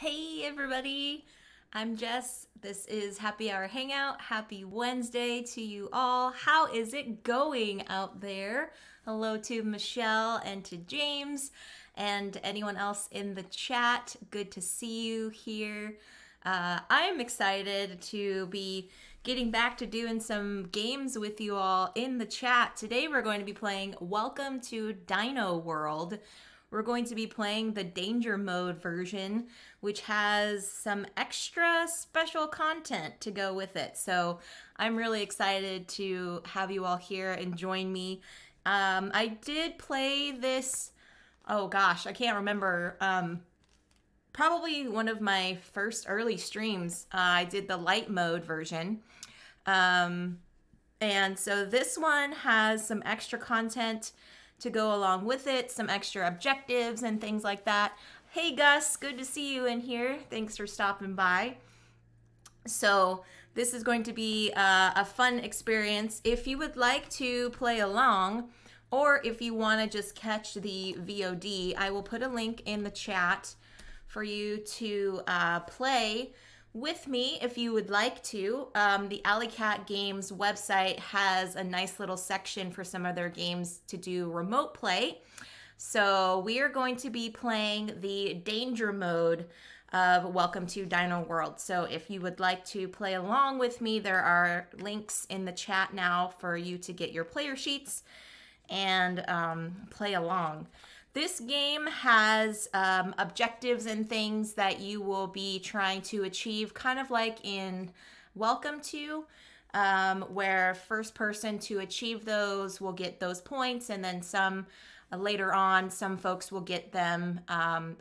Hey everybody, I'm Jess. This is Happy Hour Hangout. Happy Wednesday to you all. How is it going out there? Hello to Michelle and to James and anyone else in the chat. Good to see you here. I'm excited to be getting back to doing some games with you all in the chat. Today we're going to be playing Welcome to Dino World. We're going to be playing the Danger Mode version, which has some extra special content to go with it. So I'm really excited to have you all here and join me. I did play this, oh gosh, I can't remember, probably one of my first early streams. I did the light mode version. And so this one has some extra content to go along with it, some extra objectives and things like that. Hey Gus, good to see you in here. Thanks for stopping by. So this is going to be a fun experience. If you would like to play along, or if you wanna just catch the VOD, I will put a link in the chat for you to play with me if you would like to. The Alley Cat Games website has a nice little section for some of their games to do remote play. So we are going to be playing the Danger Mode of Welcome to Dino World. So if you would like to play along with me, there are links in the chat now for you to get your player sheets and play along. This game has objectives and things that you will be trying to achieve, kind of like in Welcome To, where first person to achieve those will get those points, and then some later on, some folks will get them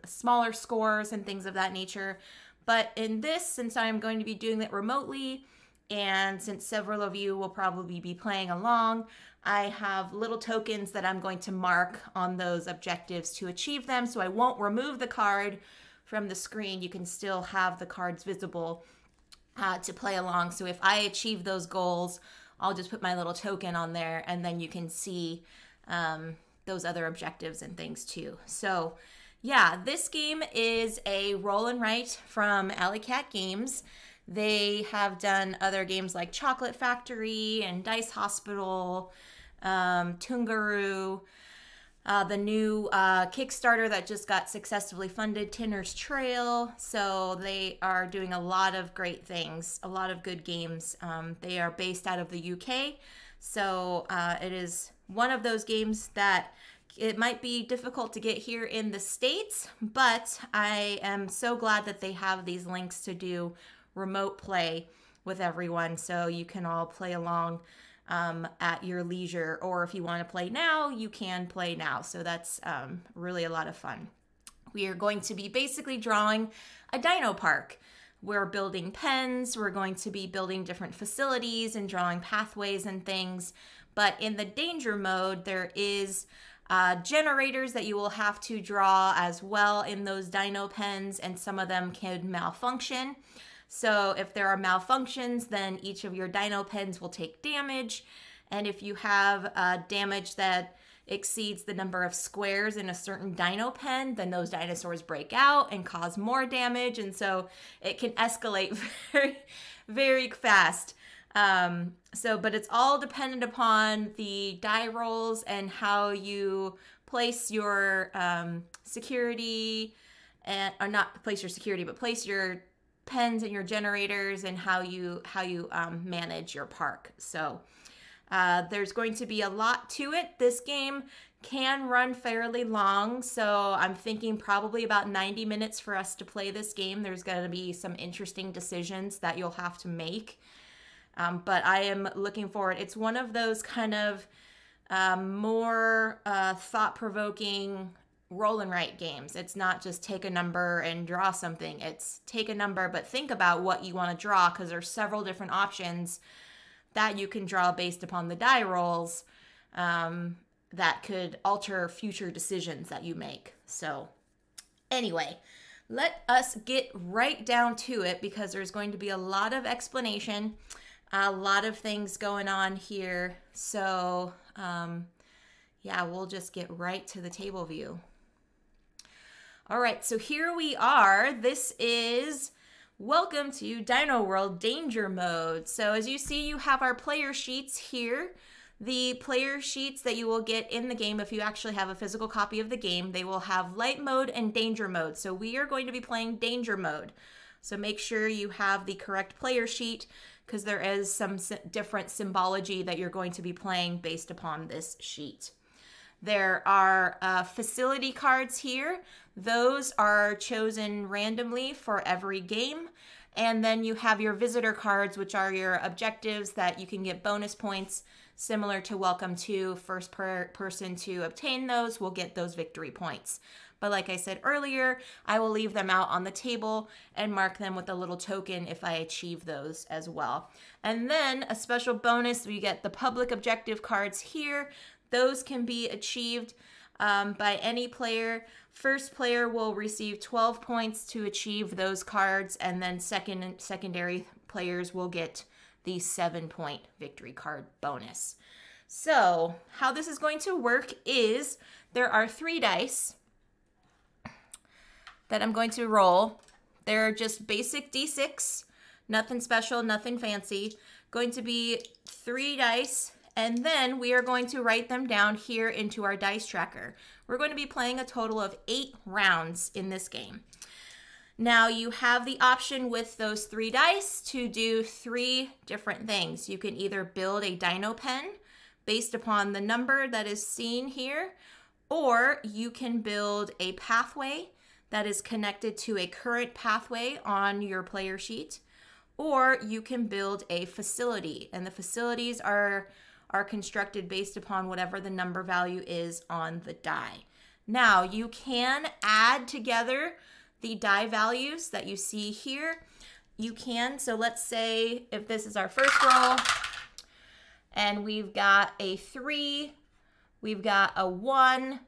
smaller scores and things of that nature. But in this, since I'm going to be doing it remotely, and since several of you will probably be playing along, I have little tokens that I'm going to mark on those objectives to achieve them. So I won't remove the card from the screen. You can still have the cards visible to play along. So if I achieve those goals, I'll just put my little token on there, and then you can see those other objectives and things too. So yeah, this game is a roll and write from Alley Cat Games. They have done other games like Chocolate Factory and Dice Hospital, Tungaroo, the new Kickstarter that just got successfully funded, Tinner's Trail. So they are doing a lot of great things, a lot of good games. They are based out of the UK. So it is one of those games that it might be difficult to get here in the States, but I am so glad that they have these links to do remote play with everyone, so you can all play along at your leisure, or if you want to play now, you can play now. So that's really a lot of fun. We are going to be basically drawing a dino park. We're building pens, we're going to be building different facilities and drawing pathways and things. But in the danger mode, there is generators that you will have to draw as well in those dino pens, and some of them can malfunction. So if there are malfunctions, then each of your dino pens will take damage. And if you have damage that exceeds the number of squares in a certain dino pen, then those dinosaurs break out and cause more damage. And so it can escalate very, very fast. But it's all dependent upon the die rolls and how you place your security, and or not place your security, but place your pens and your generators, and how you manage your park. So there's going to be a lot to it. This game can run fairly long, so I'm thinking probably about 90 minutes for us to play this game. There's going to be some interesting decisions that you'll have to make, but I am looking forward. It's one of those kind of more thought-provoking roll and write games. It's not just take a number and draw something. It's take a number, but think about what you want to draw, because there's several different options that you can draw based upon the die rolls that could alter future decisions that you make. So anyway, let us get right down to it, because there's going to be a lot of explanation, a lot of things going on here. So yeah, we'll just get right to the table view. All right, so here we are. This is Welcome to Dino World Danger Mode. So as you see, you have our player sheets here. The player sheets that you will get in the game, if you actually have a physical copy of the game, they will have light mode and danger mode. So we are going to be playing danger mode. So make sure you have the correct player sheet because there is some different symbology that you're going to be playing based upon this sheet. There are facility cards here. Those are chosen randomly for every game. And then you have your visitor cards, which are your objectives that you can get bonus points, similar to Welcome To. First person to obtain those will get those victory points. But like I said earlier, I will leave them out on the table and mark them with a little token if I achieve those as well. And then a special bonus, we get the public objective cards here. Those can be achieved by any player. First player will receive 12 points to achieve those cards, and then secondary players will get the 7-point victory card bonus. So how this is going to work is there are 3 dice that I'm going to roll. They're just basic D6, nothing special, nothing fancy. Going to be 3 dice, and then we are going to write them down here into our dice tracker. We're going to be playing a total of 8 rounds in this game. Now you have the option with those 3 dice to do 3 different things. You can either build a dino pen based upon the number that is seen here, or you can build a pathway that is connected to a current pathway on your player sheet, or you can build a facility. And the facilities are constructed based upon whatever the number value is on the die. Now you can add together the die values that you see here. You can, so let's say if this is our first roll and we've got a 3, we've got a 1,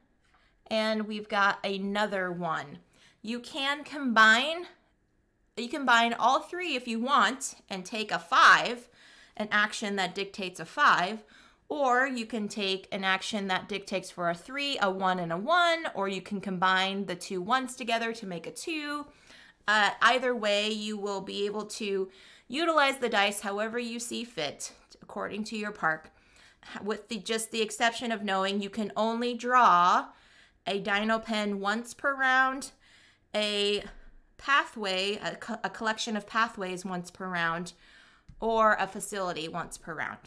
and we've got another 1. You can combine all 3 if you want and take a 5, an action that dictates a 5, or you can take an action that dictates for a 3, a 1, and a 1, or you can combine the 2 ones together to make a 2. Either way, you will be able to utilize the dice however you see fit, according to your park, with just the exception of knowing you can only draw a dino pen once per round, a pathway, a collection of pathways once per round, or a facility once per round.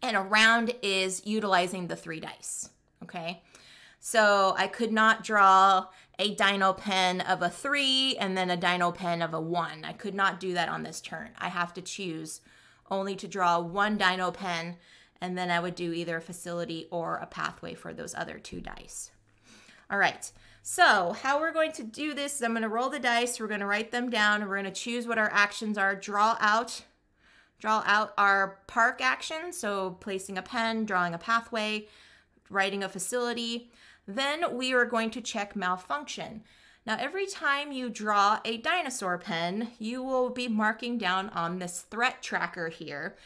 And a round is utilizing the 3 dice, okay? So I could not draw a dino pen of a 3 and then a dino pen of a 1. I could not do that on this turn. I have to choose only to draw 1 dino pen, and then I would do either a facility or a pathway for those other 2 dice. All right, so how we're going to do this is I'm going to roll the dice, we're going to write them down, and we're going to choose what our actions are, draw out our park action, so placing a pen, drawing a pathway, writing a facility. Then we are going to check malfunction. Now, every time you draw a dinosaur pen, you will be marking down on this threat tracker here.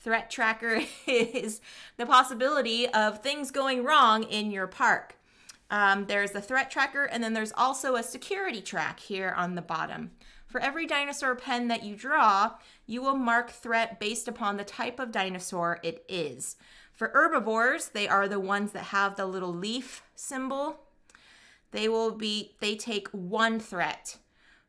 Threat tracker is the possibility of things going wrong in your park. There's the threat tracker, and then there's also a security track here on the bottom. For every dinosaur pen that you draw, you will mark threat based upon the type of dinosaur it is. For herbivores, they are the ones that have the little leaf symbol. They take 1 threat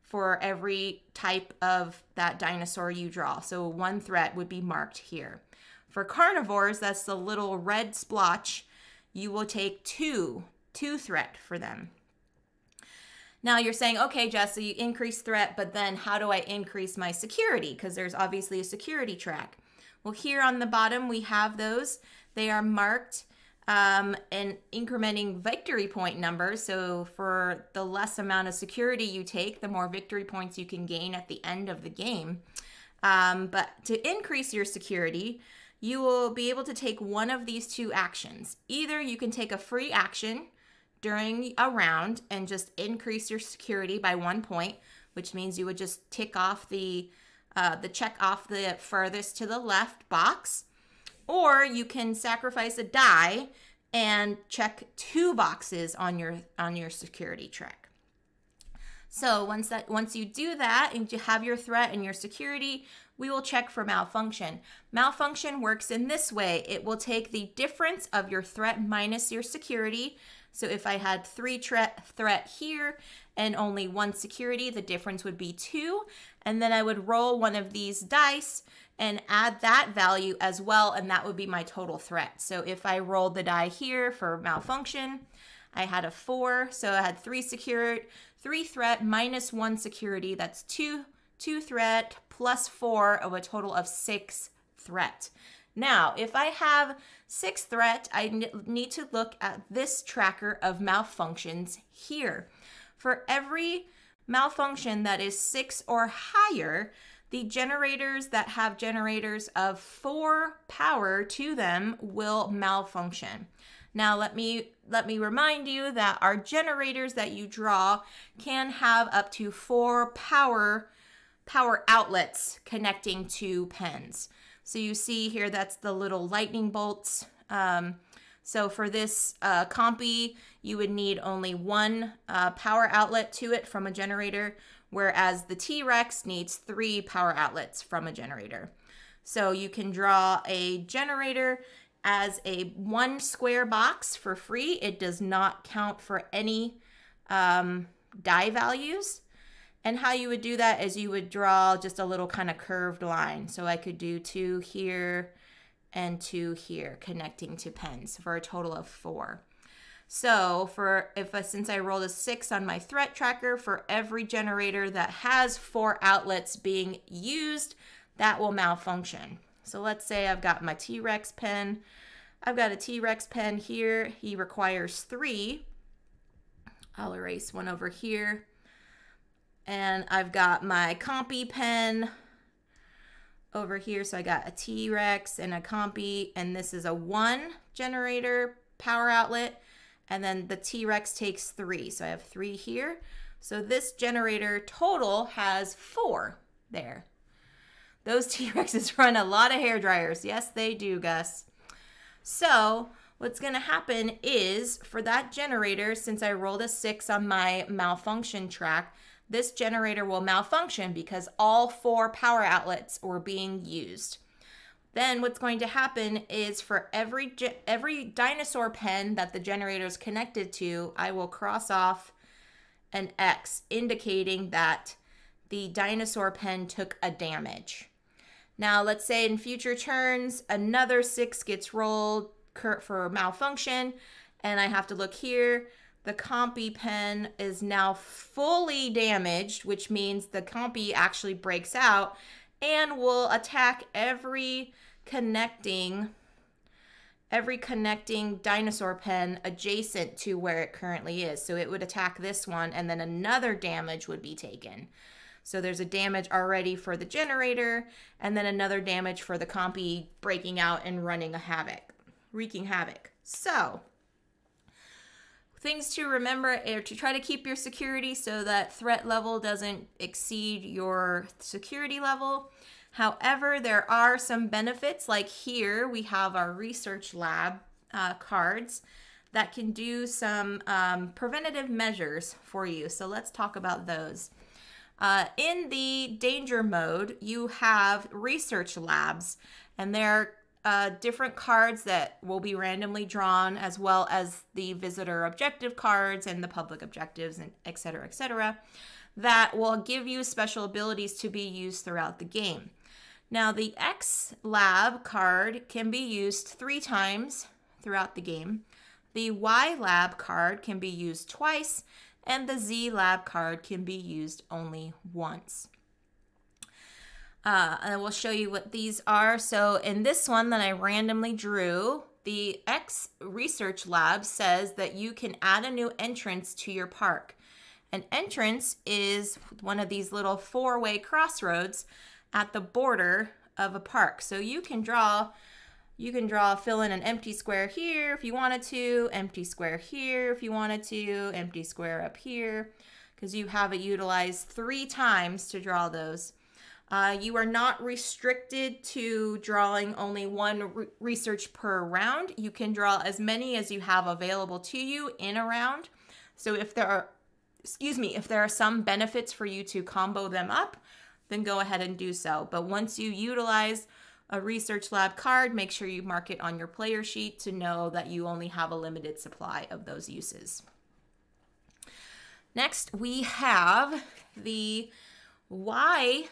for every type of that dinosaur you draw. So 1 threat would be marked here. For carnivores, that's the little red splotch. You will take 2 threat for them. Now you're saying, okay, Jess, so you increase threat, but then how do I increase my security? Because there's obviously a security track. Well, here on the bottom, we have those. They are marked and incrementing victory point numbers. So for the less amount of security you take, the more victory points you can gain at the end of the game. But to increase your security, you will be able to take one of these 2 actions. Either you can take a free action during a round and just increase your security by 1 point, which means you would just tick off the check off the furthest to the left box, or you can sacrifice a die and check 2 boxes on your security track. So once you do that and you have your threat and your security, we will check for malfunction. Malfunction works in this way. It will take the difference of your threat minus your security. So if I had 3 threat here and only 1 security, the difference would be 2. And then I would roll one of these dice and add that value as well, and that would be my total threat. So if I rolled the die here for malfunction, I had a 4, so I had 3 threat minus 1 security. That's 2 threat plus 4 of a total of 6 threat. Now, if I have 6 threat, I need to look at this tracker of malfunctions here. For every malfunction that is 6 or higher, the generators that have generators of 4 power to them will malfunction. Now, let me remind you that our generators that you draw can have up to 4 power outlets connecting to pens. So you see here, that's the little lightning bolts. So for this compy, you would need only 1 power outlet to it from a generator, whereas the T-Rex needs 3 power outlets from a generator. So you can draw a generator as a 1 square box for free. It does not count for any die values. And how you would do that is you would draw just a little kind of curved line. So I could do 2 here and 2 here, connecting to pens for a total of 4. So since I rolled a 6 on my threat tracker, for every generator that has 4 outlets being used, that will malfunction. So let's say I've got my T-Rex pen. I've got a T-Rex pen here. He requires 3. I'll erase 1 over here. And I've got my compy pen over here. So I got a T-Rex and a compy, and this is a 1 generator power outlet. And then the T-Rex takes 3. So I have 3 here. So this generator total has 4 there. Those T-Rexes run a lot of hair dryers. Yes, they do, Gus. So what's going to happen is, for that generator, since I rolled a 6 on my malfunction track, this generator will malfunction because all 4 power outlets were being used. Then what's going to happen is, for every dinosaur pen that the generator is connected to, I will cross off an X, indicating that the dinosaur pen took a damage. Now, let's say in future turns, another 6 gets rolled for malfunction, and I have to look here. The compy pen is now fully damaged, which means the compy actually breaks out and will attack every connecting dinosaur pen adjacent to where it currently is. So it would attack this one, and then another damage would be taken. So there's a damage already for the generator, and then another damage for the compy breaking out and wreaking havoc. So things to remember are to try to keep your security so that threat level doesn't exceed your security level. However, there are some benefits, like here we have our research lab cards that can do some preventative measures for you. So let's talk about those. In the danger mode, you have research labs, and they're different cards that will be randomly drawn, as well as the visitor objective cards and the public objectives, and et cetera, that will give you special abilities to be used throughout the game. Now, the X lab card can be used 3 times throughout the game. The Y lab card can be used twice, and the Z lab card can be used only once. And I will show you what these are. So in this one that I randomly drew, the X research lab says that you can add a new entrance to your park. An entrance is one of these little 4-way crossroads at the border of a park. So you can fill in an empty square here if you wanted to, empty square here if you wanted to, empty square up here, because you have it utilized 3 times to draw those. You are not restricted to drawing only 1 research per round. You can draw as many as you have available to you in a round. So if there are excuse me, if there are some benefits for you to combo them up, then go ahead and do so. But once you utilize a research lab card, make sure you mark it on your player sheet to know that you only have a limited supply of those uses. Next, we have the Y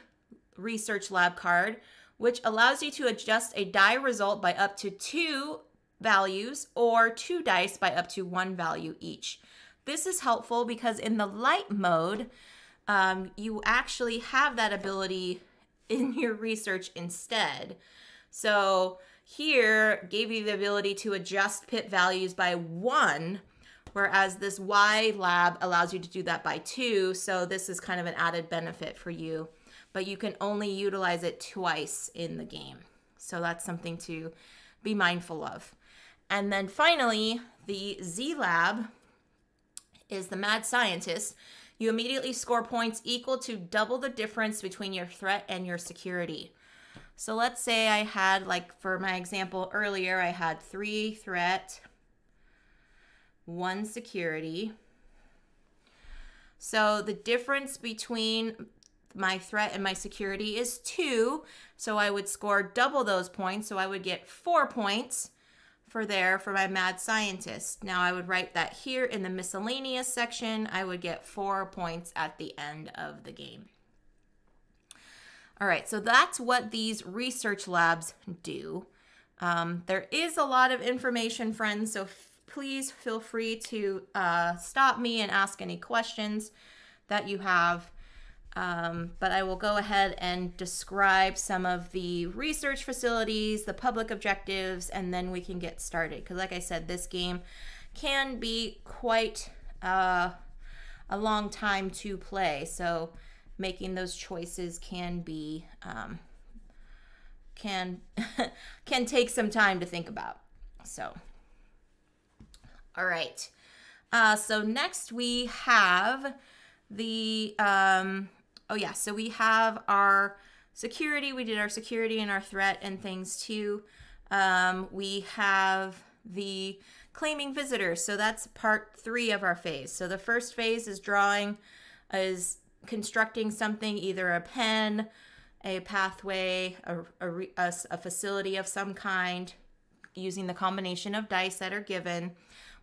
research lab card, which allows you to adjust a die result by up to 2 values or 2 dice by up to 1 value each. This is helpful because in the light mode, you actually have that ability in your research instead. So here gave you the ability to adjust pit values by 1, whereas this Y lab allows you to do that by 2. So this is kind of an added benefit for you, but you can only utilize it twice in the game. So that's something to be mindful of. And then finally, the Z lab is the mad scientist. You immediately score points equal to double the difference between your threat and your security. So let's say I had, like for my example earlier, I had 3 threat, 1 security. So the difference between my threat and my security is 2. So I would score double those points. So I would get 4 points for my mad scientist. Now I would write that here in the miscellaneous section. I would get 4 points at the end of the game. All right, so that's what these research labs do. There is a lot of information, friends, so please feel free to stop me and ask any questions that you have. But I will go ahead and describe some of the research facilities, the public objectives, and then we can get started. Because like I said, this game can be quite a long time to play. So making those choices can be, can take some time to think about. So, all right. So next we have the, so we have our security. We did our security and our threat and things too. We have the claiming visitors. So that's part 3 of our phase. So the first phase is drawing, is constructing something, either a pen, a pathway, a facility of some kind, using the combination of dice that are given.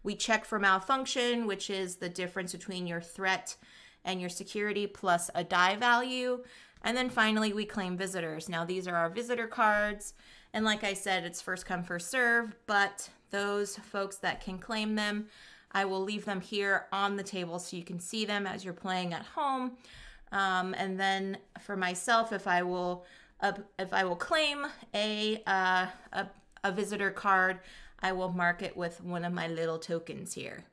We check for malfunction, which is the difference between your threat and your security plus a die value. And then finally, we claim visitors. Now, these are our visitor cards. And like I said, it's first come, first serve, but those folks that can claim them, I will leave them here on the table so you can see them as you're playing at home. And then for myself, if I will claim a visitor card, I will mark it with one of my little tokens here.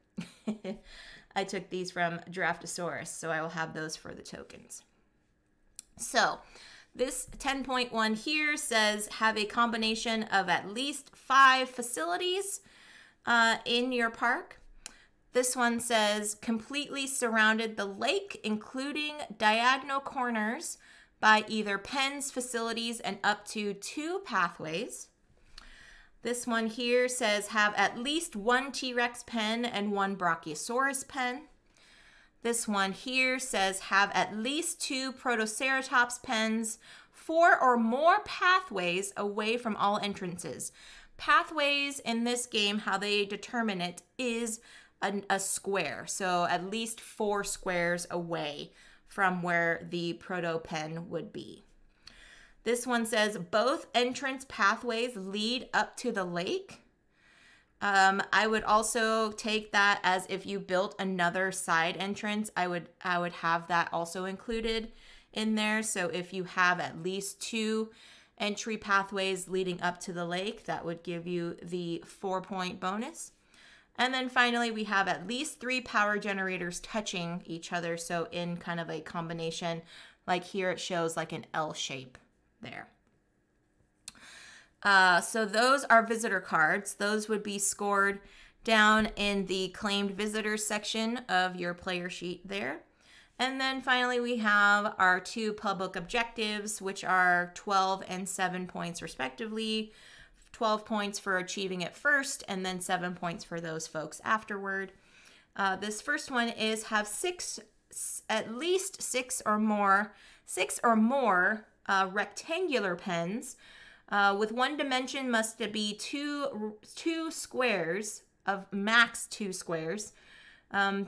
I took these from Draftosaurus, so I will have those for the tokens. So this 10.1 here says have a combination of at least 5 facilities in your park. This one says completely surrounded the lake, including diagonal corners, by either pens, facilities, and up to 2 pathways. This one here says have at least 1 T-Rex pen and 1 Brachiosaurus pen. This one here says have at least 2 Protoceratops pens, 4 or more pathways away from all entrances. Pathways in this game, how they determine it, is a square. So at least 4 squares away from where the proto pen would be. This one says both entrance pathways lead up to the lake. I would also take that as if you built another side entrance, I would have that also included in there. So if you have at least 2 entry pathways leading up to the lake, that would give you the 4-point bonus. And then finally, we have at least 3 power generators touching each other. So in kind of a combination, like here it shows like an L shape there. So those are visitor cards. Those would be scored down in the claimed visitors section of your player sheet there. And then finally, we have our 2 public objectives, which are 12 and 7 points respectively, 12 points for achieving it first, and then 7 points for those folks afterward. This first one is have at least six or more rectangular pens. With one dimension must be two squares of max 2 squares.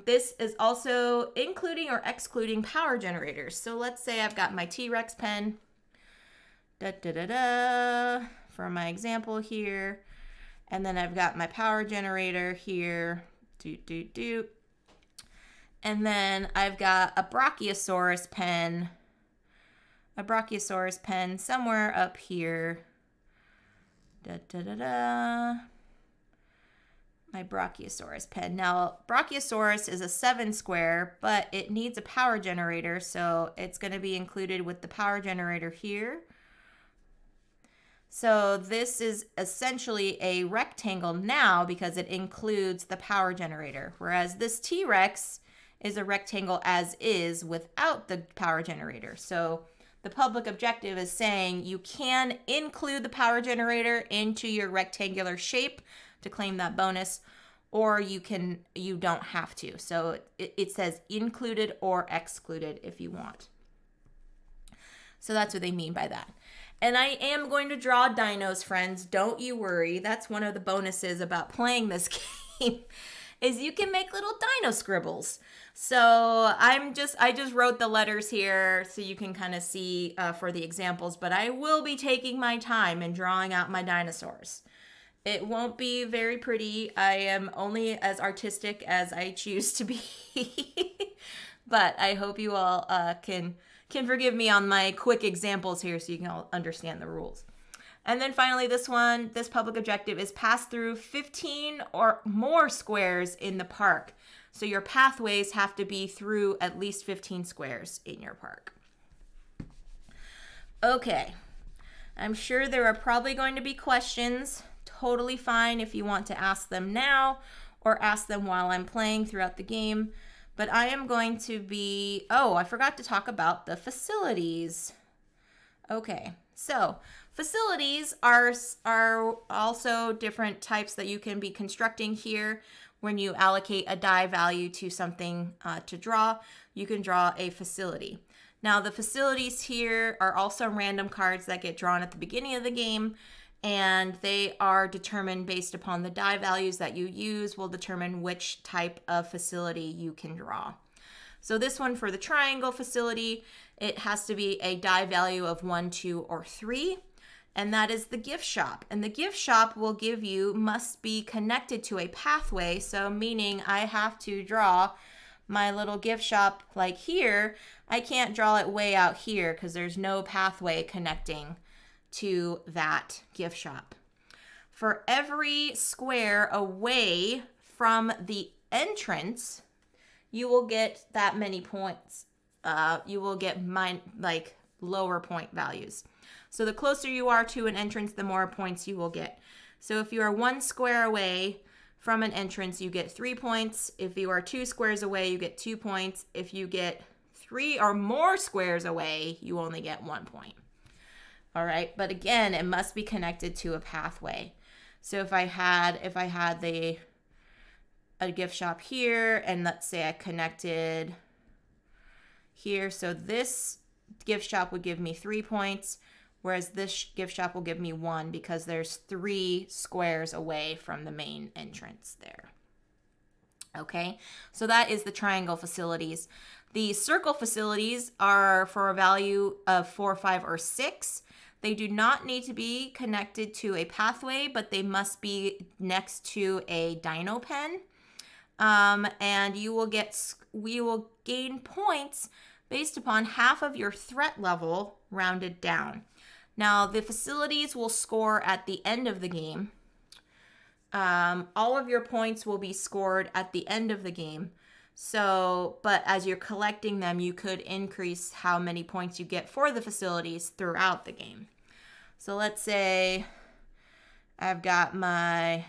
This is also including or excluding power generators. So let's say I've got my T-Rex pen for my example here. And then I've got my power generator here. And then I've got a Brachiosaurus pen somewhere up here. My Brachiosaurus pen. Now, Brachiosaurus is a 7 square, but it needs a power generator, so it's going to be included with the power generator here. So this is essentially a rectangle now because it includes the power generator, whereas this T-Rex is a rectangle as is without the power generator. So the public objective is saying you can include the power generator into your rectangular shape to claim that bonus, or you don't have to. So it says included or excluded if you want. So that's what they mean by that. And I am going to draw dinos, friends. Don't you worry. That's one of the bonuses about playing this game is you can make little dino scribbles. So I just wrote the letters here so you can kind of see for the examples, but I will be taking my time and drawing out my dinosaurs. It won't be very pretty. I am only as artistic as I choose to be. But I hope you all can forgive me on my quick examples here so you can all understand the rules. And then finally, this one, this public objective is pass through 15 or more squares in the park. So your pathways have to be through at least 15 squares in your park. Okay, I'm sure there are probably going to be questions. Totally fine if you want to ask them now or ask them while I'm playing throughout the game. But I am going to be, oh, I forgot to talk about the facilities. Okay, so facilities are also different types that you can be constructing here. When you allocate a die value to something to draw, you can draw a facility. Now the facilities here are also random cards that get drawn at the beginning of the game, and they are determined based upon the die values that you use will determine which type of facility you can draw. So this one for the triangle facility, it has to be a die value of 1, 2, or 3, and that is the gift shop. And the gift shop will give you must be connected to a pathway, so meaning I have to draw my little gift shop like here. I can't draw it way out here because there's no pathway connecting to that gift shop. For every square away from the entrance, you will get that many points. You will get like lower point values. So the closer you are to an entrance, the more points you will get. So if you are 1 square away from an entrance, you get 3 points. If you are 2 squares away, you get 2 points. If you get 3 or more squares away, you only get 1 point. All right, but again, it must be connected to a pathway. So if I had a gift shop here, and let's say I connected here, so this gift shop would give me 3 points, whereas this gift shop will give me 1 because there's 3 squares away from the main entrance there. Okay, so that is the triangle facilities. The circle facilities are for a value of 4, 5, or 6. They do not need to be connected to a pathway, but they must be next to a dino pen. And we will gain points based upon half of your threat level rounded down. Now the facilities will score at the end of the game. All of your points will be scored at the end of the game. So, but as you're collecting them, you could increase how many points you get for the facilities throughout the game. So let's say I've got my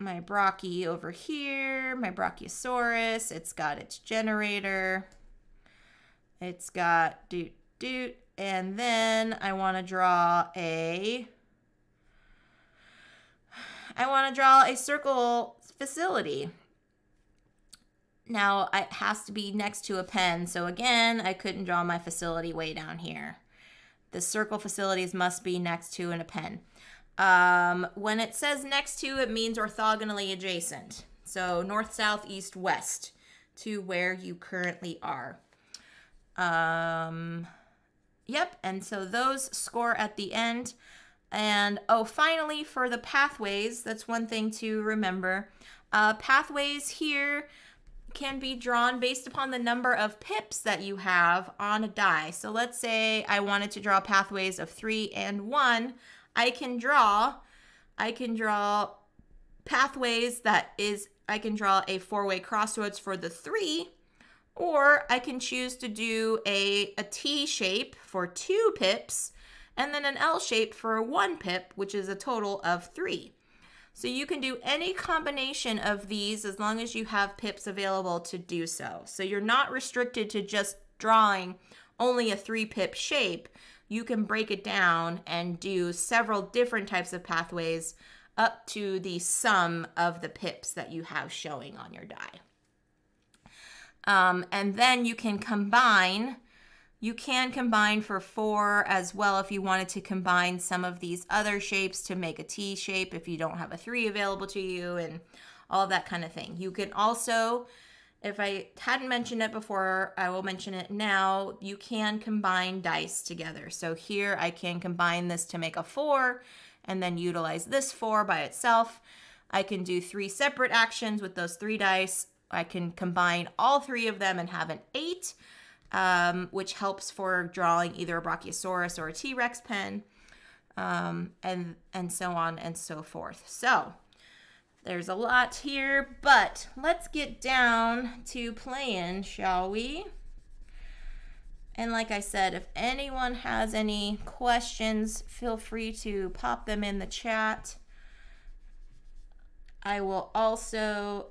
Brachiosaurus over here, my Brachiosaurus. It's got its generator. It's got doot. And then I want to draw a circle facility. Now it has to be next to a pen. So again, I couldn't draw my facility way down here. The circle facilities must be next to and a pen. When it says next to, it means orthogonally adjacent. So north, south, east, west to where you currently are. Yep, and so those score at the end. And oh, finally, for the pathways, that's one thing to remember. Pathways here can be drawn based upon the number of pips that you have on a die. So let's say I wanted to draw pathways of 3 and 1. I can draw pathways that is, I can draw a four-way crossroads for the 3, or I can choose to do a T shape for 2 pips and then an L shape for 1 pip, which is a total of 3. So you can do any combination of these as long as you have pips available to do so. So you're not restricted to just drawing only a 3-pip shape. You can break it down and do several different types of pathways up to the sum of the pips that you have showing on your die. And then you can combine. You can combine for 4 as well if you wanted to combine some of these other shapes to make a T shape if you don't have a 3 available to you and all of that kind of thing. You can also, if I hadn't mentioned it before, I will mention it now, you can combine dice together. So here I can combine this to make a 4 and then utilize this 4 by itself. I can do 3 separate actions with those 3 dice. I can combine all 3 of them and have an 8. Which helps for drawing either a Brachiosaurus or a T-Rex pen, and so on and so forth. So there's a lot here, but let's get down to playing, shall we? And like I said, if anyone has any questions, feel free to pop them in the chat. I will also...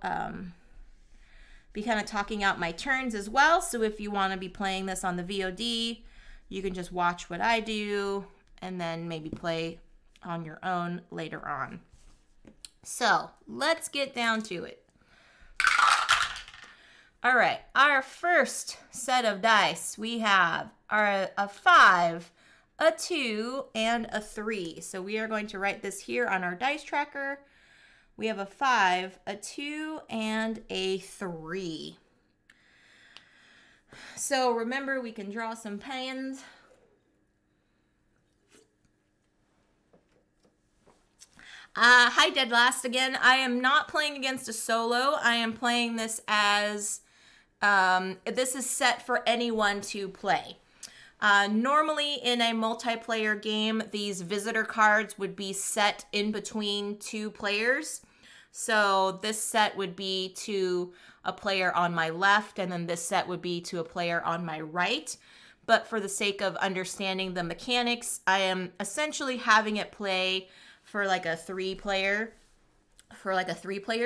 be kind of talking out my turns as well. So if you want to be playing this on the VOD, you can just watch what I do and then maybe play on your own later on. So let's get down to it. All right, our first set of dice, we have a 5, a 2, and a 3. So we are going to write this here on our dice tracker. We have a 5, a 2, and a 3. So remember, we can draw some pens. Hi, Dead Last again. I am not playing against a solo. I am playing this as, this is set for anyone to play. Normally in a multiplayer game, these visitor cards would be set in between 2 players. So this set would be to a player on my left, and then this set would be to a player on my right. But for the sake of understanding the mechanics, I am essentially having it play for like a 3-player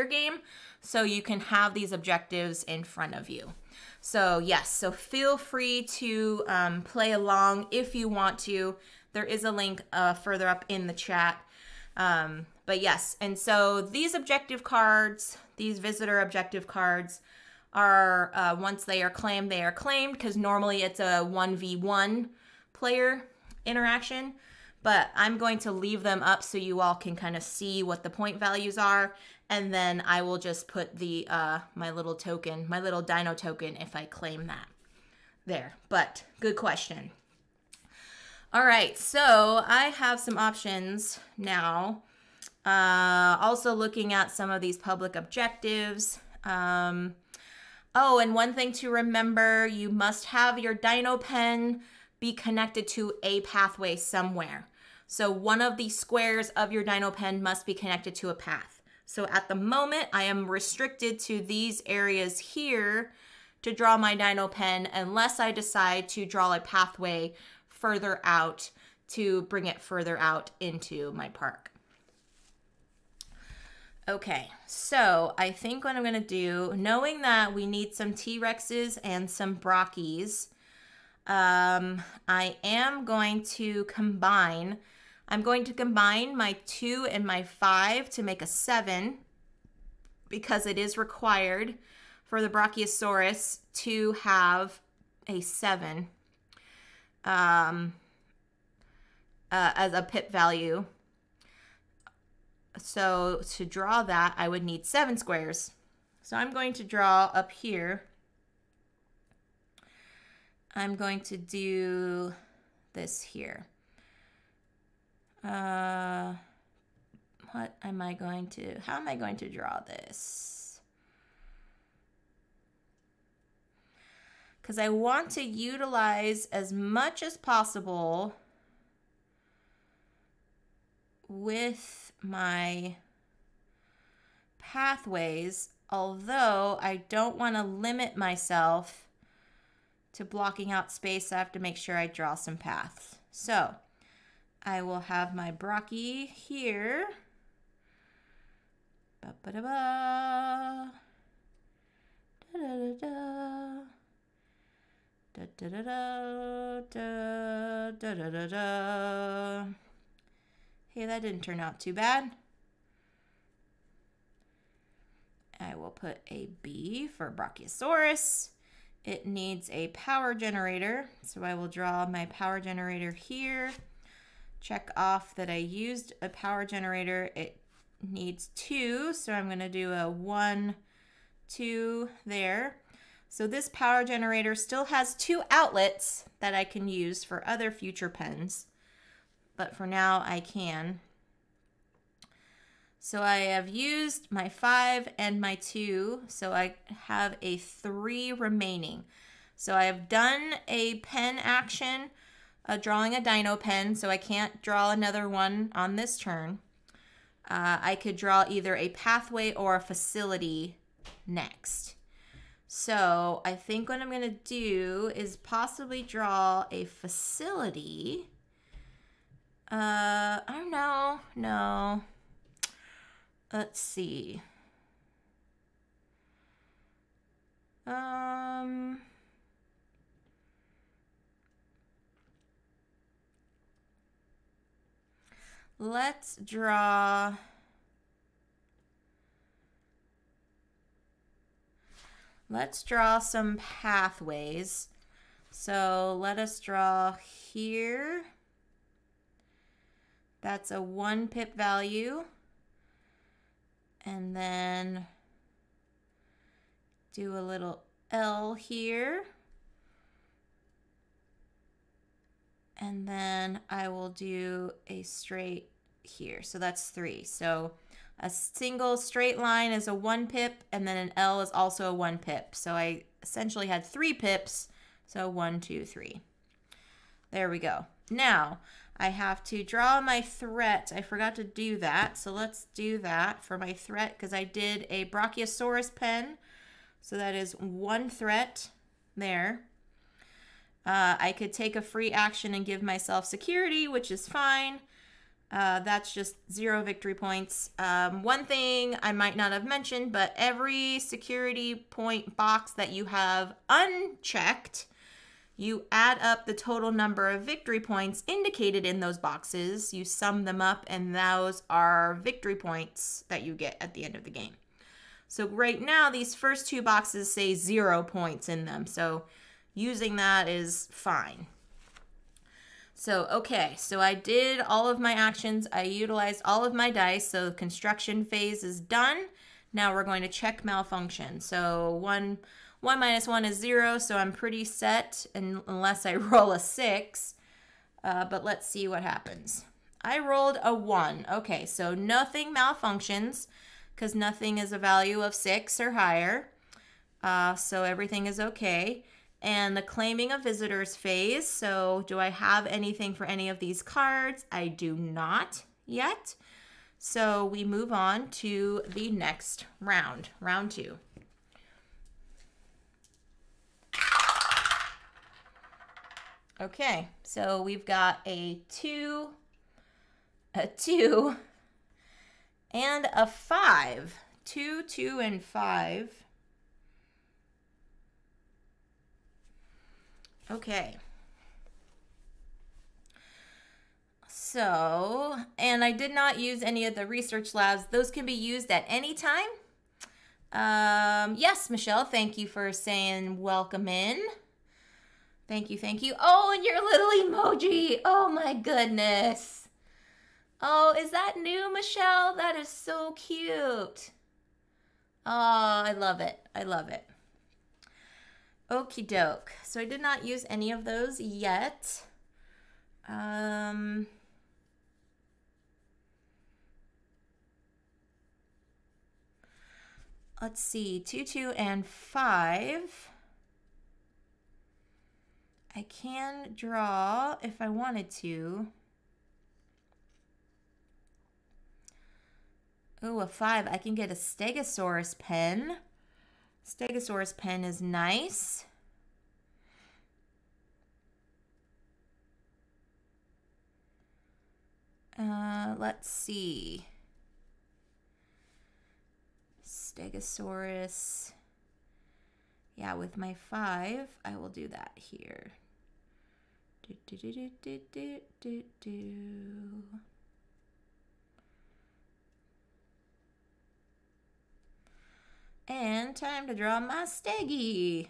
game. So you can have these objectives in front of you. So yes, so feel free to play along if you want to. There is a link further up in the chat. But yes, and so these objective cards, these visitor objective cards are, once they are claimed because normally it's a 1v1 player interaction. But I'm going to leave them up so you all can kind of see what the point values are. And then I will just put the my little token, my little dino token, if I claim that there. But good question. All right, so I have some options now. Also looking at some of these public objectives. Oh, and one thing to remember, you must have your dino pen be connected to a pathway somewhere. So one of the squares of your dino pen must be connected to a path. So at the moment, I am restricted to these areas here to draw my dino pen unless I decide to draw a pathway further out to bring it further out into my park. Okay, so I think what I'm gonna do, knowing that we need some T-Rexes and some Brockies, I am going to combine. I'm going to combine my 2 and my 5 to make a 7 because it is required for the Brachiosaurus to have a 7 as a pip value. So to draw that, I would need 7 squares. So I'm going to draw up here. I'm going to do this here. How am I going to draw this? Because I want to utilize as much as possible with my pathways, although I don't want to limit myself to blocking out space, so I have to make sure I draw some paths. So I will have my Brachy here. Ba-ba-da-ba. Da-da-da-da. Da-da-da-da. Da-da-da-da. Hey, that didn't turn out too bad. I will put a B for Brachiosaurus. It needs a power generator, so I will draw my power generator here. Check off that I used a power generator. It needs 2, so I'm going to do a 1, 2 there. So this power generator still has 2 outlets that I can use for other future pens, but for now I can. So I have used my 5 and my 2, so I have a 3 remaining. So I have done a pen action, drawing a dino pen, so I can't draw another one on this turn. I could draw either a pathway or a facility next. So I think what I'm going to do is possibly draw a facility. I don't know. No. Let's see. Let's draw. Let's draw some pathways. So let us draw here. That's a 1 pip value. And then do a little L here. And then I will do a straight here. So that's 3. So a single straight line is a 1 pip, and then an L is also a 1 pip. So I essentially had 3 pips. So 1, 2, 3. There we go. Now I have to draw my threat. I forgot to do that. So let's do that for my threat, because I did a Brachiosaurus pen. So that is 1 threat there. I could take a free action and give myself security, which is fine. That's just 0 victory points. One thing I might not have mentioned, but every security point box that you have unchecked, you add up the total number of victory points indicated in those boxes. You sum them up, and those are victory points that you get at the end of the game. So right now, these first 2 boxes say 0 points in them. So using that is fine. So, okay, so I did all of my actions. I utilized all of my dice, so the construction phase is done. Now we're going to check malfunction. So 1 minus 1 is 0, so I'm pretty set unless I roll a 6. But let's see what happens. I rolled a 1. Okay, so nothing malfunctions because nothing is a value of 6 or higher. So everything is okay. And the claiming of visitors phase. So do I have anything for any of these cards? I do not yet. So we move on to the next round, round 2. Okay, so we've got a 2, a 2, and a 5. 2, 2, and 5. Okay, so, and I did not use any of the research labs. Those can be used at any time. Yes, Michelle, thank you for saying welcome in. Thank you, thank you. Oh, and your little emoji. Oh, my goodness. Oh, is that new, Michelle? That is so cute. Oh, I love it. I love it. Okie doke. So I did not use any of those yet. Let's see, 2, 2, and 5. I can draw if I wanted to. Ooh, a 5. I can get a Stegosaurus pen. Stegosaurus pen is nice. Let's see. Stegosaurus. Yeah, with my 5, I will do that here. And time to draw my Steggy.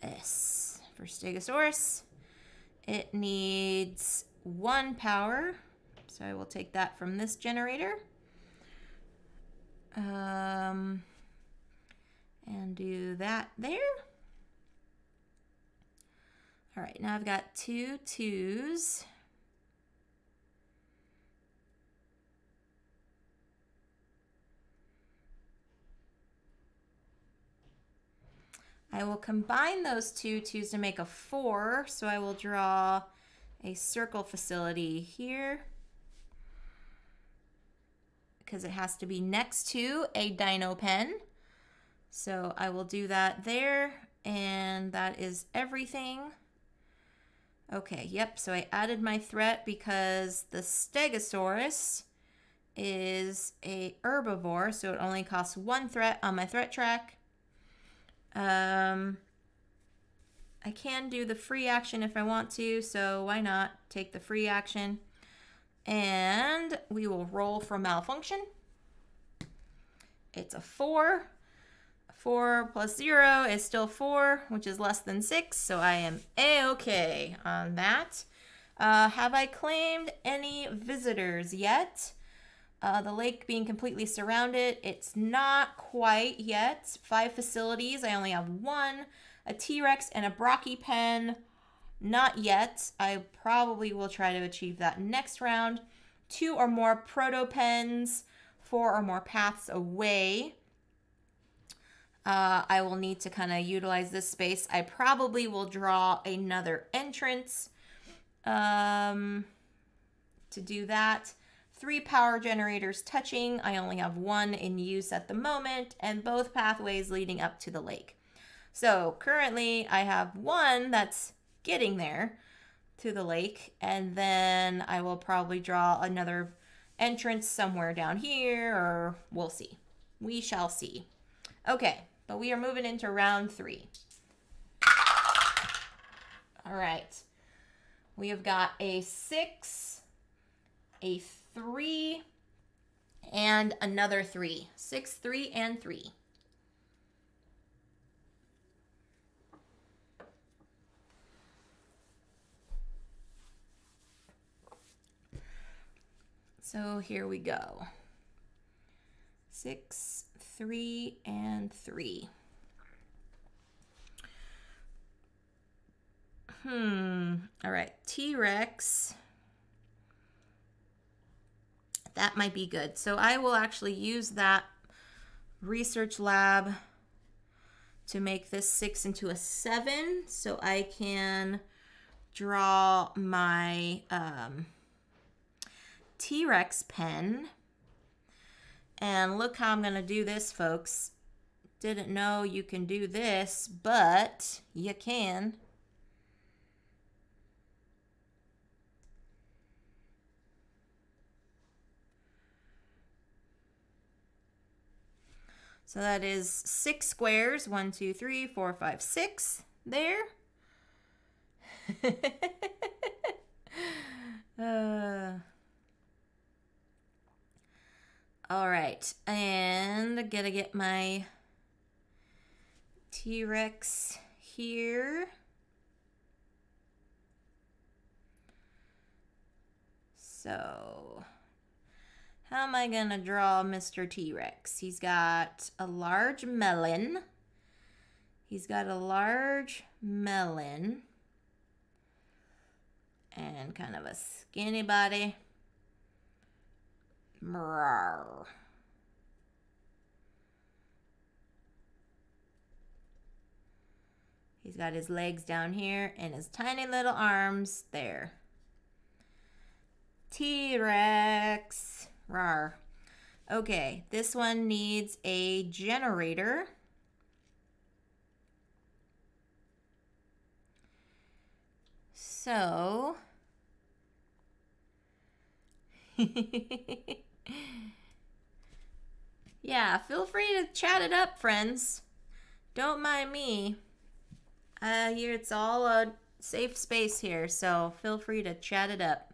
S for Stegosaurus. It needs 1 power, so I will take that from this generator. And do that there. All right, now I've got 2 2s. I will combine those 2 2s to make a 4, so I will draw a circle facility here because it has to be next to a dino pen. So I will do that there, and that is everything. Okay, yep, so I added my threat because the Stegosaurus is a herbivore, so it only costs 1 threat on my threat track. I can do the free action if I want to, so why not take the free action? And we will roll for malfunction. It's a 4. 4 plus 0 is still 4, which is less than 6, so I am a-okay on that. Have I claimed any visitors yet? The lake being completely surrounded, it's not quite yet. 5 facilities, I only have 1. A T-Rex and a Brocchi pen, not yet. I probably will try to achieve that next round. 2 or more proto pens, 4 or more paths away. I will need to kind of utilize this space. I probably will draw another entrance to do that. 3 power generators touching. I only have 1 in use at the moment, and both pathways leading up to the lake. So currently I have 1 that's getting there to the lake, and then I will probably draw another entrance somewhere down here, or we'll see. We shall see. Okay, but we are moving into round 3. All right. We have got a 6, a 3, and another 3. 6, 3, and 3. So here we go. 6, 3, and 3. All right, T-Rex. That might be good. So I will actually use that research lab to make this 6 into a 7, so I can draw my T-Rex pen. And look how I'm going to do this, folks. Didn't know you can do this, but you can. So that is 6 squares. 1, 2, 3, 4, 5, 6 there. All right, and I'm gonna get my T-Rex here. So how am I gonna draw Mr. T-Rex? He's got a large melon. And kind of a skinny body. Mrawr. He's got his legs down here and his tiny little arms there. T-Rex. Rawr. Okay, this one needs a generator. So... yeah, feel free to chat it up, friends. Don't mind me. Here it's all a safe space here, so feel free to chat it up.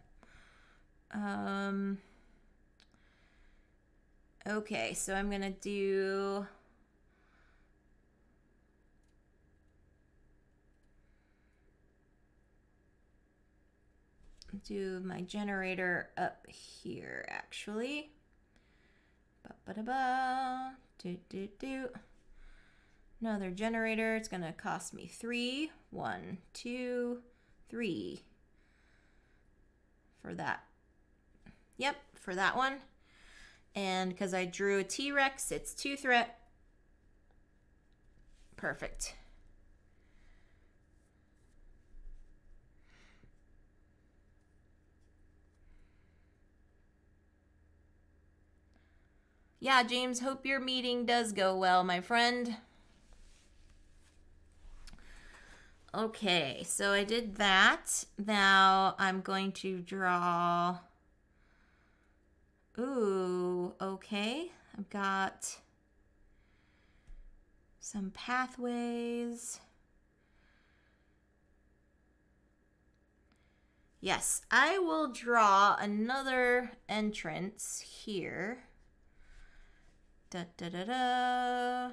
Okay, so I'm gonna do... do my generator up here, actually. Ba-ba-da-ba. Do-do-do. Another generator. It's gonna cost me 3. 1, 2, 3. For that. Yep, for that one. And because I drew a T-Rex, it's 2 threat. Perfect. Yeah, James, hope your meeting does go well, my friend. Okay, so I did that. Now I'm going to draw... Ooh, okay. I've got some pathways. Yes, I will draw another entrance here. Da-da-da-da.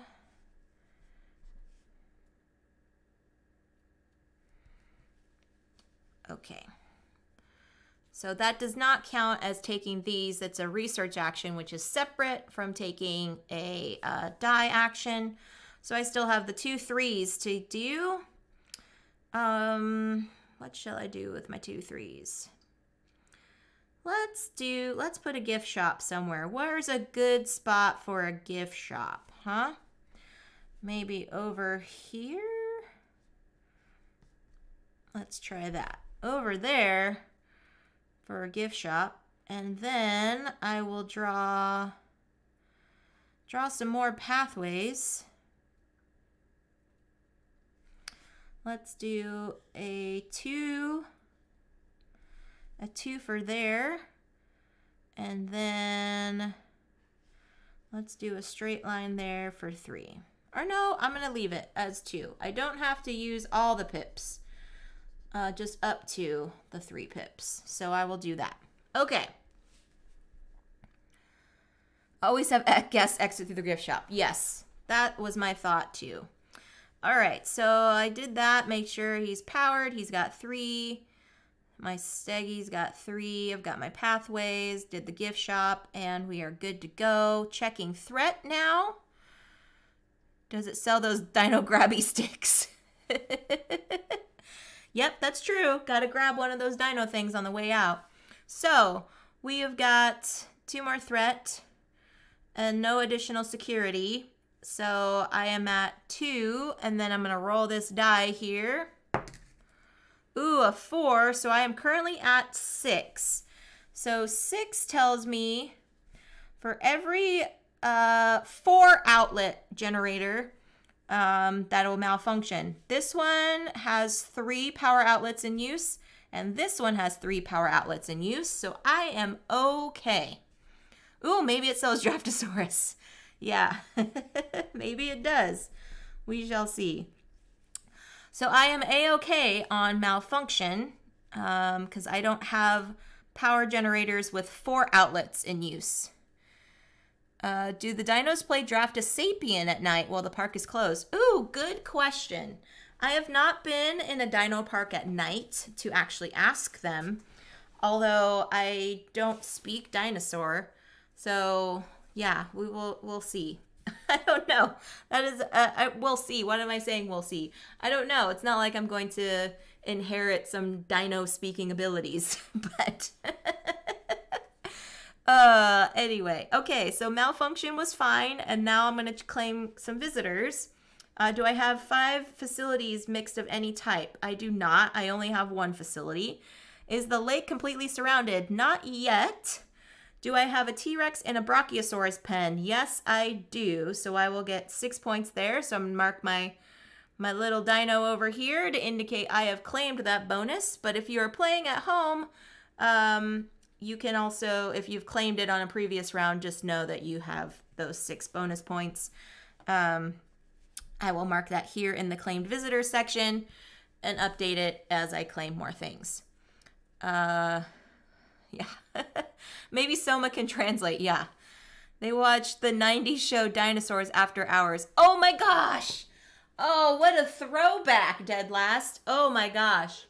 Okay. So that does not count as taking these. That's a research action, which is separate from taking a die action. So I still have the 2 3s to do. What shall I do with my 2 3s? Let's put a gift shop somewhere. Where's a good spot for a gift shop, huh? Maybe over here? Let's try that. Over there for a gift shop. And then I will draw some more pathways. Let's do a 2. A 2 for there, and then let's do a straight line there for 3. Or no, I'm gonna leave it as 2. I don't have to use all the pips, just up to the 3 pips. So I will do that. Okay. Always have guests exit through the gift shop. Yes, that was my thought too. All right, so I did that. Make sure he's powered. He's got 3. My Steggy's got 3. I've got my pathways, did the gift shop, and we are good to go. Checking threat now. Does it sell those dino grabby sticks? Yep, that's true. Got to grab one of those dino things on the way out. So we have got 2 more threat and no additional security. So I am at 2, and then I'm going to roll this die here. Ooh, a 4, so I am currently at 6. So 6 tells me for every 4 outlet generator that'll malfunction. This one has 3 power outlets in use, and this one has 3 power outlets in use, so I am okay. Ooh, maybe it sells Draftosaurus. Yeah, maybe it does. We shall see. So I am A-okay on malfunction because I don't have power generators with 4 outlets in use. Do the dinos play Draft-a-Sapien at night while the park is closed? Ooh, good question. I have not been in a dino park at night to actually ask them, although I don't speak dinosaur. So yeah, we'll see. I don't know. That is, we'll see. What am I saying? We'll see. I don't know. It's not like I'm going to inherit some dino speaking abilities, but anyway. Okay, so malfunction was fine, and now I'm going to claim some visitors. Do I have 5 facilities mixed of any type? I do not. I only have 1 facility. Is the lake completely surrounded? Not yet. Do I have a T-Rex and a Brachiosaurus pen? Yes, I do. So I will get 6 points there. So I'm going to mark my little dino over here to indicate I have claimed that bonus. But if you're playing at home, you can also, if you've claimed it on a previous round, just know that you have those 6 bonus points. I will mark that here in the claimed visitors section and update it as I claim more things. Yeah, maybe Soma can translate. Yeah, they watched the 90s show Dinosaurs After Hours. Oh my gosh. Oh, what a throwback, Dead Last. Oh my gosh.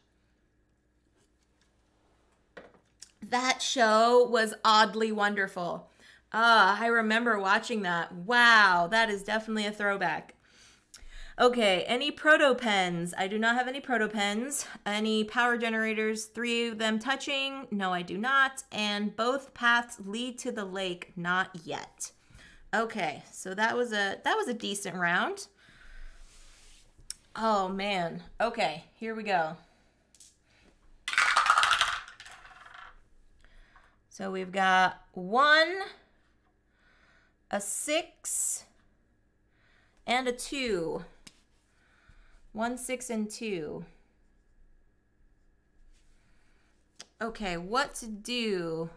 That show was oddly wonderful. Ah, I remember watching that. Wow, that is definitely a throwback. Okay, any protopens? I do not have any protopens. Any power generators? 3 of them touching? No, I do not. And both paths lead to the lake? Not yet. Okay, so that was a decent round. Oh man. Okay, here we go. So we've got 1, a 6, and a 2. 1, 6, and 2. Okay, what to do?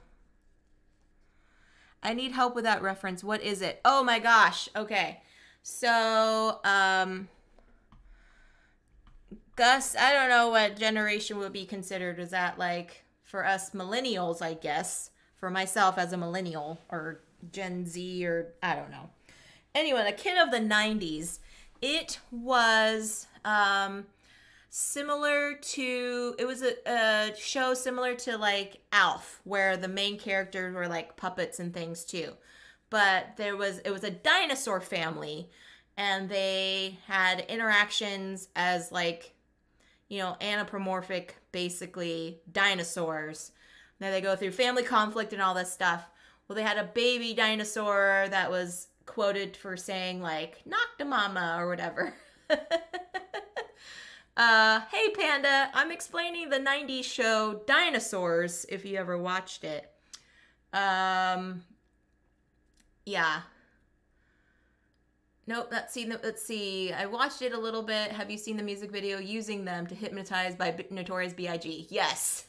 I need help with that reference. What is it? Oh my gosh. Okay. So, Gus, I don't know what generation would be considered. Is that like for us millennials, I guess? For myself as a millennial or Gen Z or I don't know. Anyway, the kid of the 90s. It was a show similar to like Alf, where the main characters were like puppets and things too. But it was a dinosaur family, and they had interactions as like, you know, anthropomorphic, basically dinosaurs. Now they go through family conflict and all this stuff. Well, they had a baby dinosaur that was quoted for saying like knock the mama or whatever. Hey Panda, I'm explaining the 90s show Dinosaurs if you ever watched it. Yeah. Nope, let's see. I watched it a little bit. Have you seen the music video Using Them to Hypnotize by Notorious B.I.G.? Yes.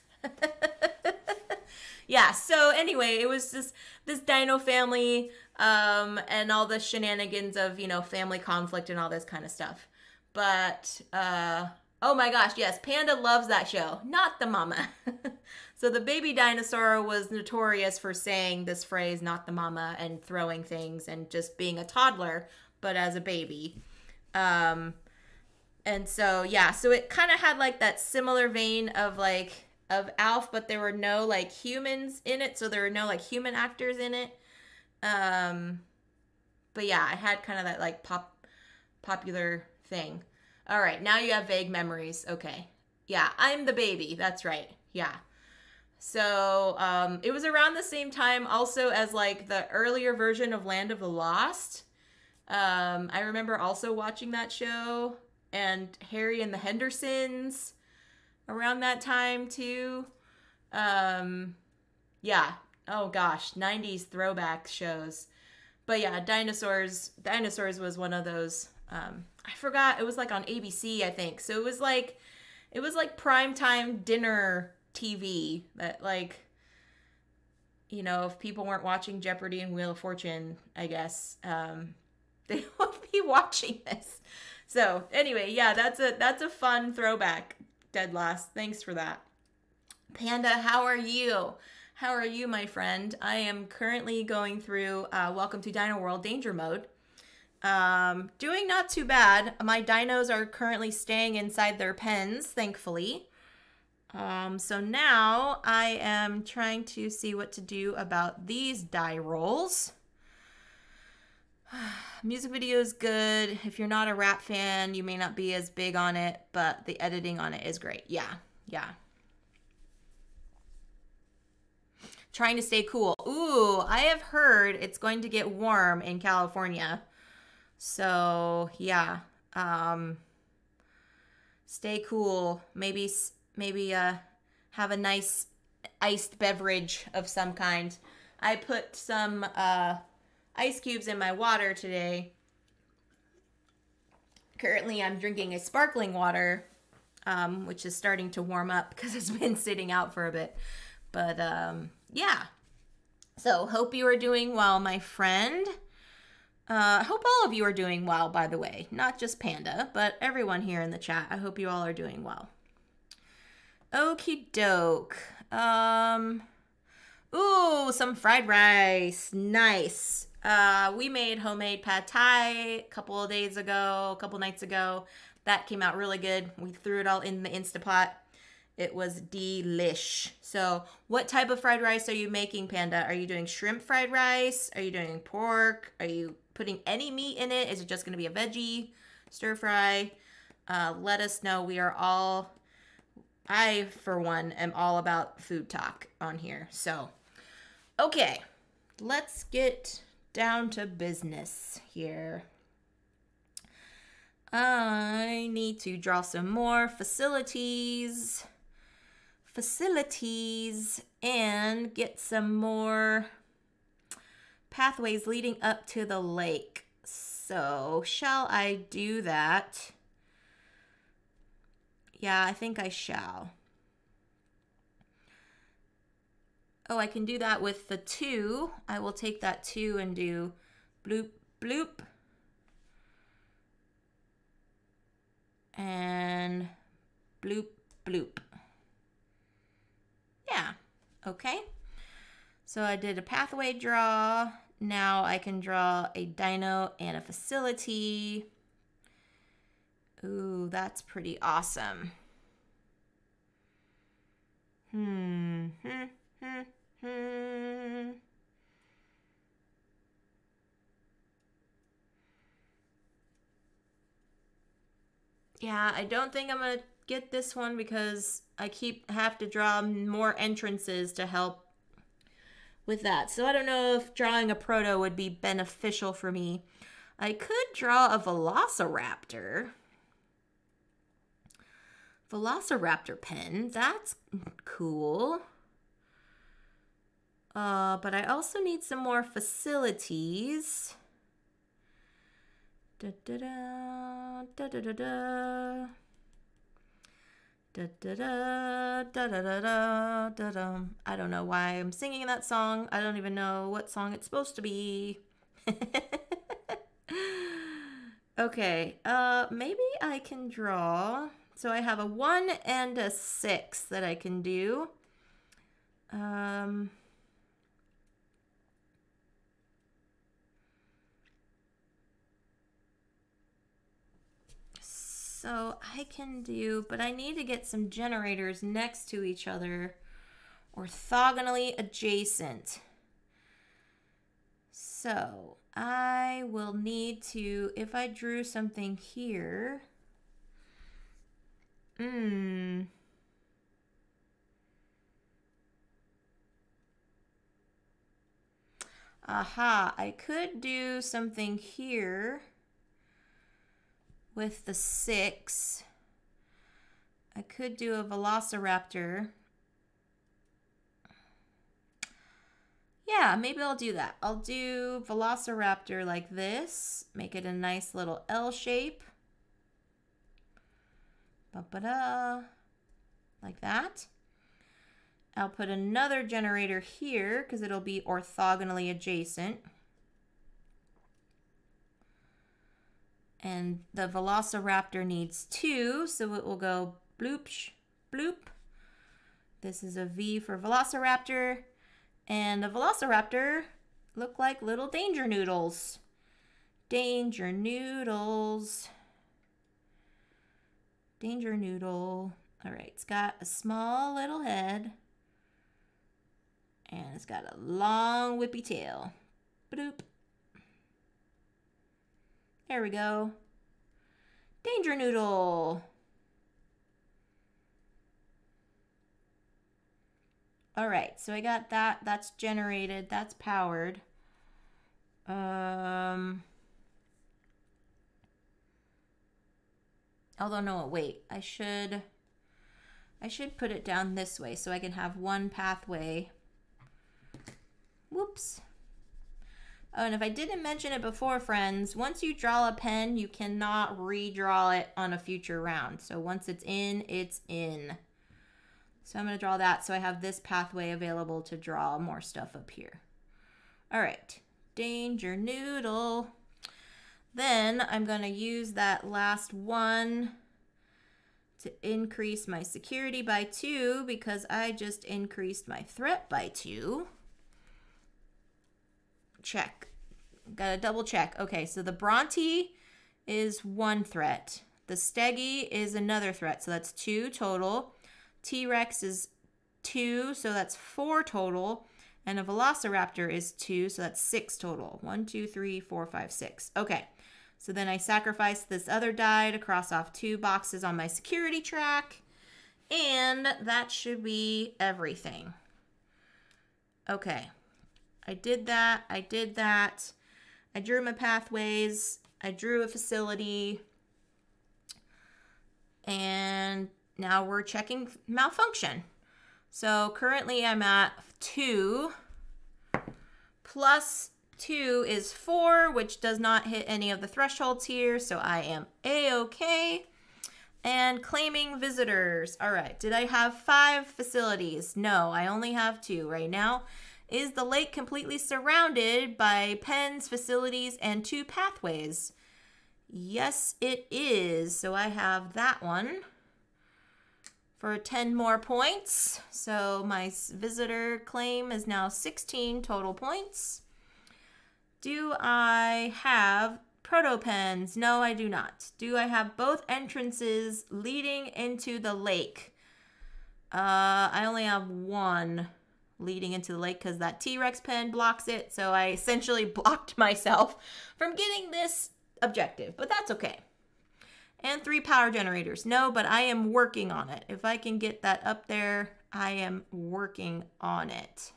Yeah, so anyway, it was just this dino family and all the shenanigans of, you know, family conflict and all this kind of stuff. But, oh my gosh, yes, Panda loves that show. Not the mama. So the baby dinosaur was notorious for saying this phrase, not the mama, and throwing things and just being a toddler, but as a baby. And so, yeah, so it kind of had like that similar vein of like, of Alf, but there were no like humans in it, so there were no like human actors in it. But yeah, I had kind of that like popular thing. All right, now you have vague memories. Okay, yeah, I'm the baby. That's right. Yeah. So it was around the same time also as like the earlier version of Land of the Lost. I remember also watching that show, and Harry and the Hendersons around that time too. Yeah, oh gosh, 90s throwback shows. But yeah, dinosaurs was one of those. I forgot, it was like on ABC, I think. So it was like primetime dinner TV that like you know, if people weren't watching Jeopardy and Wheel of Fortune, I guess, they won't be watching this. So anyway, yeah, that's a fun throwback, Dead Last. Thanks for that. Panda, how are you? How are you, my friend? I am currently going through Welcome to Dino World Danger Mode. Doing not too bad. My dinos are currently staying inside their pens, thankfully. So now I am trying to see what to do about these die rolls. Music video is good. If you're not a rap fan, you may not be as big on it, but the editing on it is great. Yeah, yeah. Trying to stay cool. Ooh, I have heard it's going to get warm in California. So, yeah. Stay cool. Maybe have a nice iced beverage of some kind. I put some ice cubes in my water today. Currently, I'm drinking a sparkling water, which is starting to warm up because it's been sitting out for a bit. But, yeah. So, hope you are doing well, my friend. Hope all of you are doing well, by the way. Not just Panda, but everyone here in the chat. I hope you all are doing well. Okie doke. Ooh, some fried rice. Nice. We made homemade pad thai a couple of days ago, a couple nights ago. That came out really good. We threw it all in the Instapot. It was delish. So what type of fried rice are you making, Panda? Are you doing shrimp fried rice? Are you doing pork? Are you putting any meat in it? Is it just going to be a veggie stir fry? Let us know. We are all... I, for one, am all about food talk on here. So, okay, let's get down to business here. I need to draw some more facilities, and get some more pathways leading up to the lake. So, shall I do that? Yeah, I think I shall. Oh, I can do that with the 2. I will take that 2 and do bloop, bloop. And bloop, bloop. Yeah, okay. So I did a pathway draw. Now I can draw a dino and a facility. Ooh, that's pretty awesome. Yeah, I don't think I'm gonna get this one because I have to draw more entrances to help with that. So I don't know if drawing a proto would be beneficial for me. I could draw a velociraptor. Velociraptor pen, that's cool. But I also need some more facilities. I don't know why I'm singing that song. I don't even know what song it's supposed to be. Okay, maybe I can draw. So I have a 1 and a 6 that I can do. So I can do, but I need to get some generators next to each other, orthogonally adjacent. So I will need to, if I drew something here, Aha, I could do something here with the 6. I could do a velociraptor. Yeah, maybe I'll do that. I'll do velociraptor like this, make it a nice little L shape. Like that. I'll put another generator here because it'll be orthogonally adjacent. And the Velociraptor needs 2, so it will go bloop, bloop. This is a V for Velociraptor. And the Velociraptor look like little danger noodles. Danger noodles. Danger noodle. All right, it's got a small little head. And it's got a long whippy tail. Bloop. There we go. Danger noodle. All right, so I got that. That's generated. That's powered. Although, no, wait. I should put it down this way so I can have one pathway. Whoops. Oh, and if I didn't mention it before, friends, once you draw a pen, you cannot redraw it on a future round. So once it's in, it's in. So I'm going to draw that so I have this pathway available to draw more stuff up here. All right. Danger noodle. Then I'm going to use that last one to increase my security by 2 because I just increased my threat by 2. Check. Gotta double check. Okay, so the Bronte is 1 threat. The Steggy is another threat, so that's 2 total. T-Rex is 2, so that's 4 total. And a Velociraptor is 2, so that's 6 total. 1, 2, 3, 4, 5, 6. Okay, so then I sacrifice this other die to cross off 2 boxes on my security track. And that should be everything. Okay. I did that, I did that. I drew my pathways, I drew a facility, and now we're checking malfunction. So currently I'm at 2, plus 2 is 4, which does not hit any of the thresholds here, so I am A-okay. And claiming visitors. All right, did I have 5 facilities? No, I only have 2 right now. Is the lake completely surrounded by pens, facilities, and 2 pathways? Yes, it is. So I have that one for 10 more points. So my visitor claim is now 16 total points. Do I have protopens? No, I do not. Do I have both entrances leading into the lake? I only have 1. Leading into the lake because that T-Rex pen blocks it. So I essentially blocked myself from getting this objective, but that's okay. And 3 power generators. No, but I am working on it. If I can get that up there, I am working on it.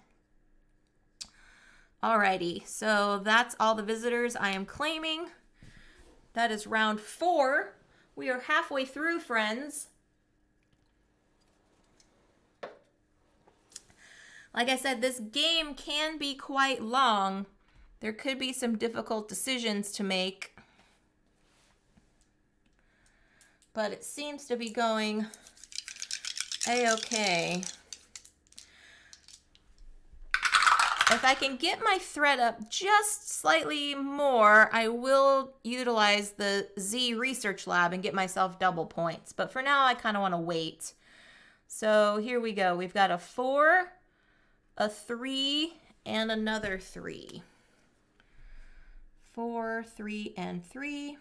Alrighty, so that's all the visitors I am claiming. That is round 4. We are halfway through, friends. Like I said, this game can be quite long. There could be some difficult decisions to make. But it seems to be going a-okay. If I can get my thread up just slightly more, I will utilize the Z Research Lab and get myself double points. But for now, I kind of want to wait. So here we go. We've got a 4... a 3 and another 3. 4, 3, and 3.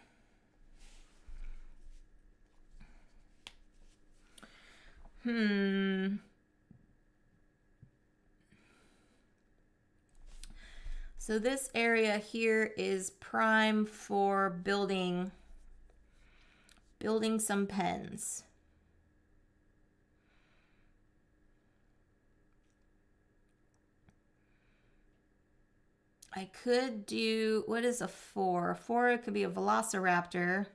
So this area here is prime for building some pens. I could do, what is a 4? 4, it could be a Velociraptor.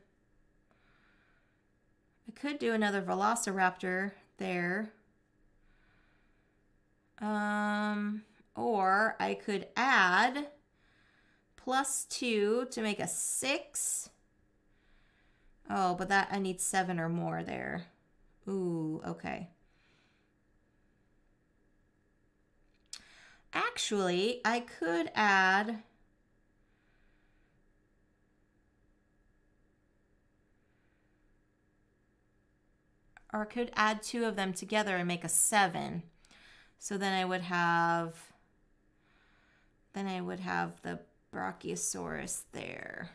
I could do another Velociraptor there. Or I could add plus 2 to make a 6. Oh, but that I need 7 or more there. Ooh, okay. Actually, I could add... Or I could add two of them together and make a 7. So then I would have... Then I would have the Brachiosaurus there.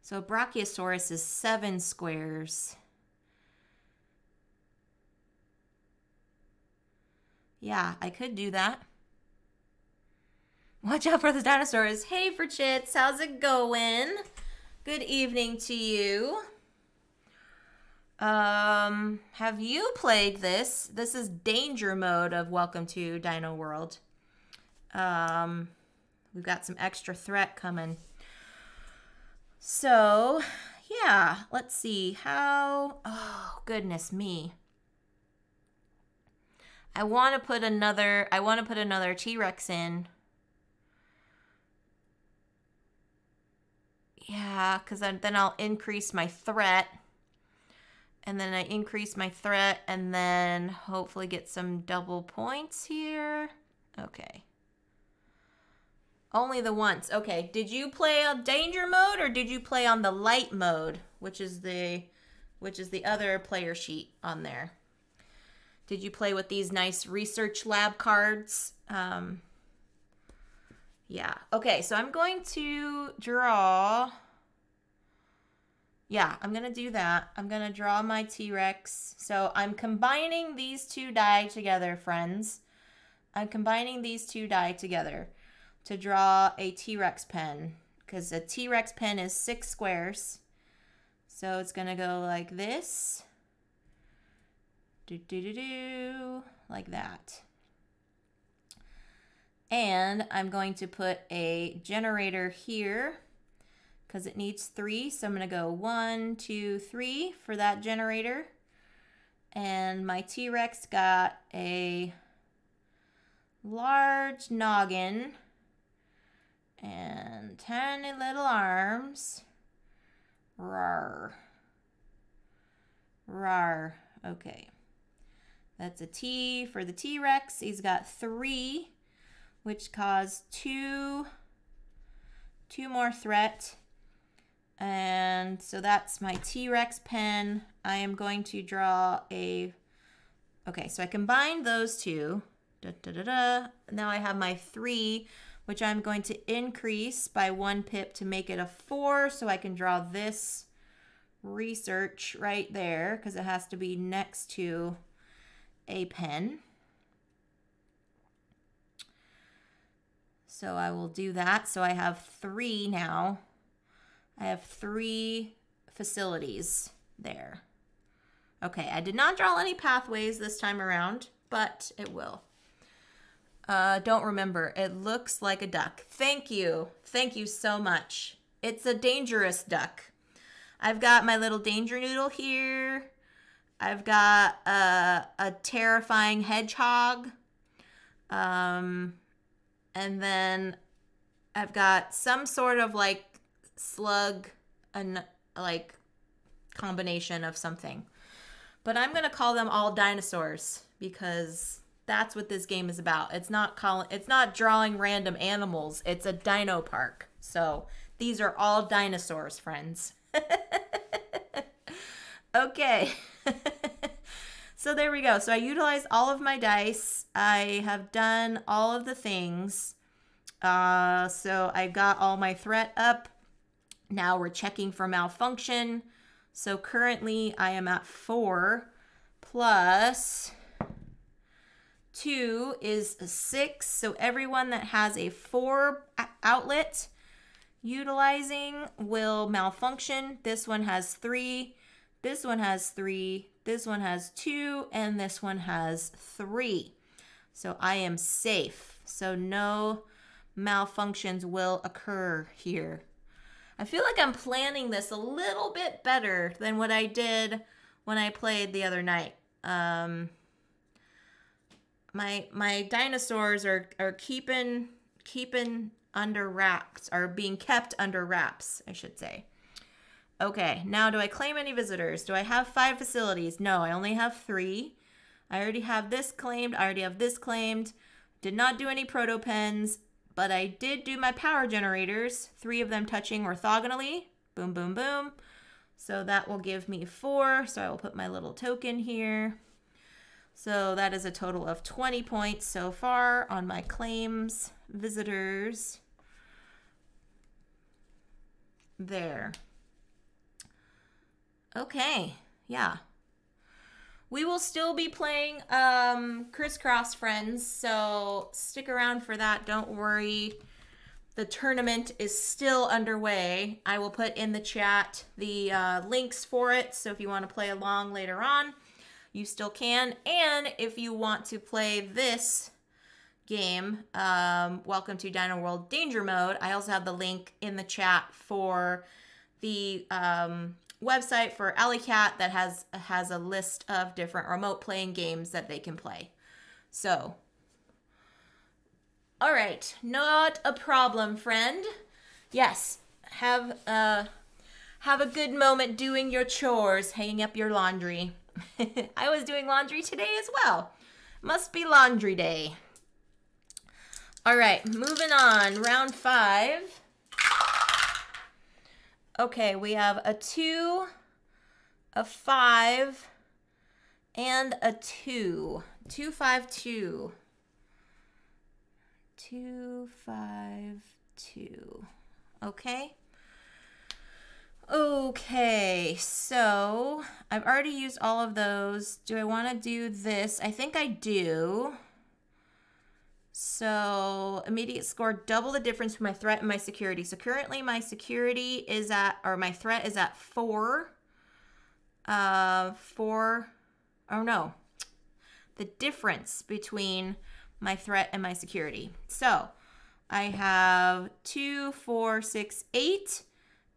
So Brachiosaurus is 7 squares. Yeah, I could do that. Watch out for the dinosaurs. Hey, for chits, how's it going? Good evening to you. Have you played this? This is danger mode of Welcome to Dino World. We've got some extra threat coming. So, yeah, let's see how... Oh, goodness me. I want to put another T-Rex in. Yeah, because then I'll increase my threat. And then I increase my threat and then hopefully get some double points here. Okay. Only the once. Okay, did you play on danger mode or did you play on the light mode, which is the other player sheet on there? Did you play with these nice research lab cards? Yeah. Okay, so I'm going to draw. Yeah, I'm going to do that. I'm going to draw my T-Rex. So I'm combining these two die together, friends. I'm combining these two die together to draw a T-Rex pen. Because a T-Rex pen is 6 squares. So it's going to go like this. Do-do-do-do. Like that. And I'm going to put a generator here because it needs 3. So I'm going to go 1, 2, 3 for that generator. And my T-Rex got a large noggin and tiny little arms. Rawr. Rawr. Okay. That's a T for the T-Rex. He's got 3. Which caused two more threat. And so that's my T-Rex pen. I am going to draw a... Okay, so I combined those two. Da, da, da, da. Now I have my 3, which I'm going to increase by 1 pip to make it a 4. So I can draw this research right there because it has to be next to a pen. So I will do that. So I have 3 now. I have 3 facilities there. Okay, I did not draw any pathways this time around, but it will. Don't remember. It looks like a duck. Thank you. Thank you so much. It's a dangerous duck. I've got my little danger noodle here. I've got a terrifying hedgehog. And then I've got some sort of like slug and like combination of something. But I'm going to call them all dinosaurs because that's what this game is about. It's not drawing random animals. It's a dino park. So these are all dinosaurs, friends. Okay. So there we go. So I utilized all of my dice. I have done all of the things. So I got all my threat up. Now we're checking for malfunction. So currently I am at 4 plus 2 is 6. So everyone that has a 4 outlet utilizing will malfunction. This one has 3. This one has 3. This one has 2 and this one has 3. So I am safe. So no malfunctions will occur here. I feel like I'm planning this a little bit better than what I did when I played the other night. My dinosaurs are keeping under wraps, are being kept under wraps, I should say. Okay, now do I claim any visitors? Do I have 5 facilities? No, I only have 3. I already have this claimed. I already have this claimed. Did not do any proto pens, but I did do my power generators, 3 of them touching orthogonally. Boom, boom, boom. So that will give me 4. So I will put my little token here. So that is a total of 20 points so far on my claims visitors. There. Okay, yeah. We will still be playing Criss Cross, friends, so stick around for that. Don't worry. The tournament is still underway. I will put in the chat the links for it, so if you want to play along later on, you still can. And if you want to play this game, Welcome to Dino World Danger Mode, I also have the link in the chat for the website for Alley Cat that has a list of different remote playing games that they can play. So, all right, not a problem, friend. Yes, have a good moment doing your chores, hanging up your laundry. I was doing laundry today as well. Must be laundry day. All right, moving on, round 5. Okay, we have a 2, a 5, and a 2. 2, 5, 2. 2, 5, 2. Okay. Okay, so I've already used all of those. Do I want to do this? I think I do. So immediate score, double the difference between my threat and my security. So currently my security is at, or my threat is at 4. Oh no, the difference between my threat and my security. So I have 2, 4, 6, 8.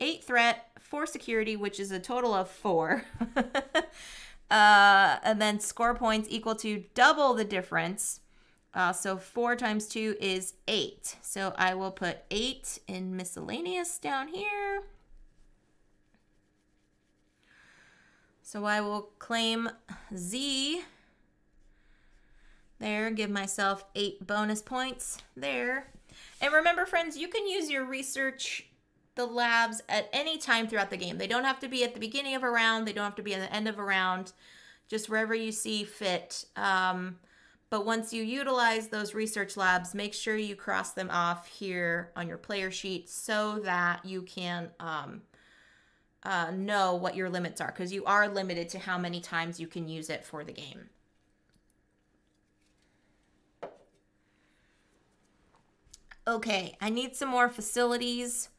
8 threat, 4 security, which is a total of 4. And then score points equal to double the difference. So 4 times 2 is 8. So I will put 8 in miscellaneous down here. So I will claim Z. There, give myself 8 bonus points there. And remember, friends, you can use your research, the labs, at any time throughout the game. They don't have to be at the beginning of a round. They don't have to be at the end of a round. Just wherever you see fit. But once you utilize those research labs, make sure you cross them off here on your player sheet so that you can know what your limits are, because you are limited to how many times you can use it for the game. Okay, I need some more facilities.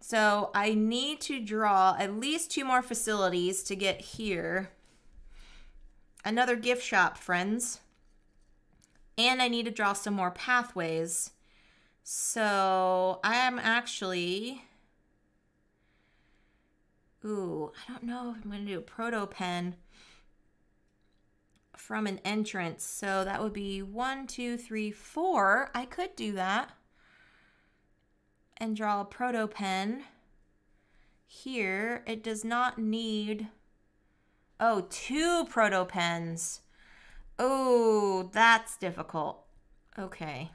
So I need to draw at least 2 more facilities to get here. Another gift shop, friends. And I need to draw some more pathways. So I am actually, ooh, I don't know if I'm going to do a proto pen from an entrance. So that would be 1, 2, 3, 4. I could do that and draw a proto pen here. It does not need, oh, 2 proto pens. Oh, that's difficult. Okay.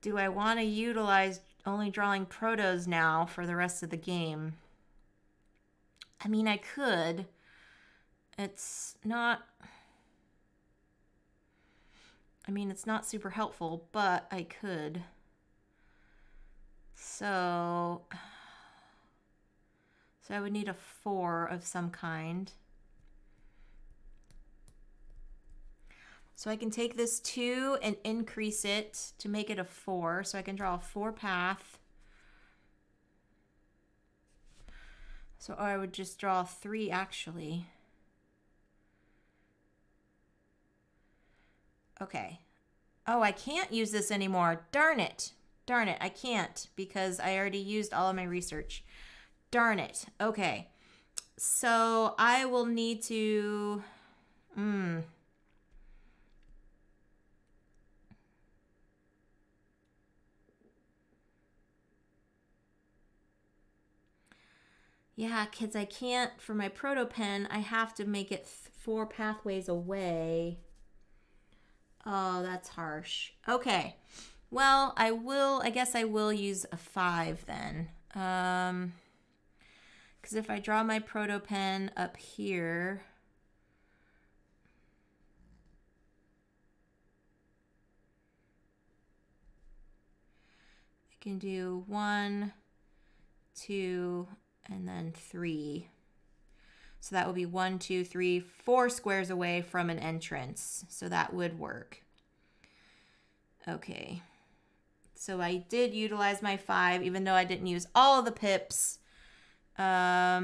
Do I want to utilize only drawing protos now for the rest of the game? I mean, I could. It's not, I mean, it's not super helpful, but I could. So I would need a 4 of some kind. So I can take this 2 and increase it to make it a 4. So I can draw a 4 path. So I would just draw 3 actually. Okay. Oh, I can't use this anymore. Darn it. Darn it. I can't because I already used all of my research. Darn it. Okay. So I will need to, Yeah, kids, I can't, for my proto pen, I have to make it 4 pathways away. Oh, that's harsh. Okay. Well, I guess I will use a 5 then. Because if I draw my proto pen up here, I can do 1, 2, and then 3. So that would be 1, 2, 3, 4 squares away from an entrance. So that would work. Okay. So I did utilize my 5, even though I didn't use all of the pips. Yeah,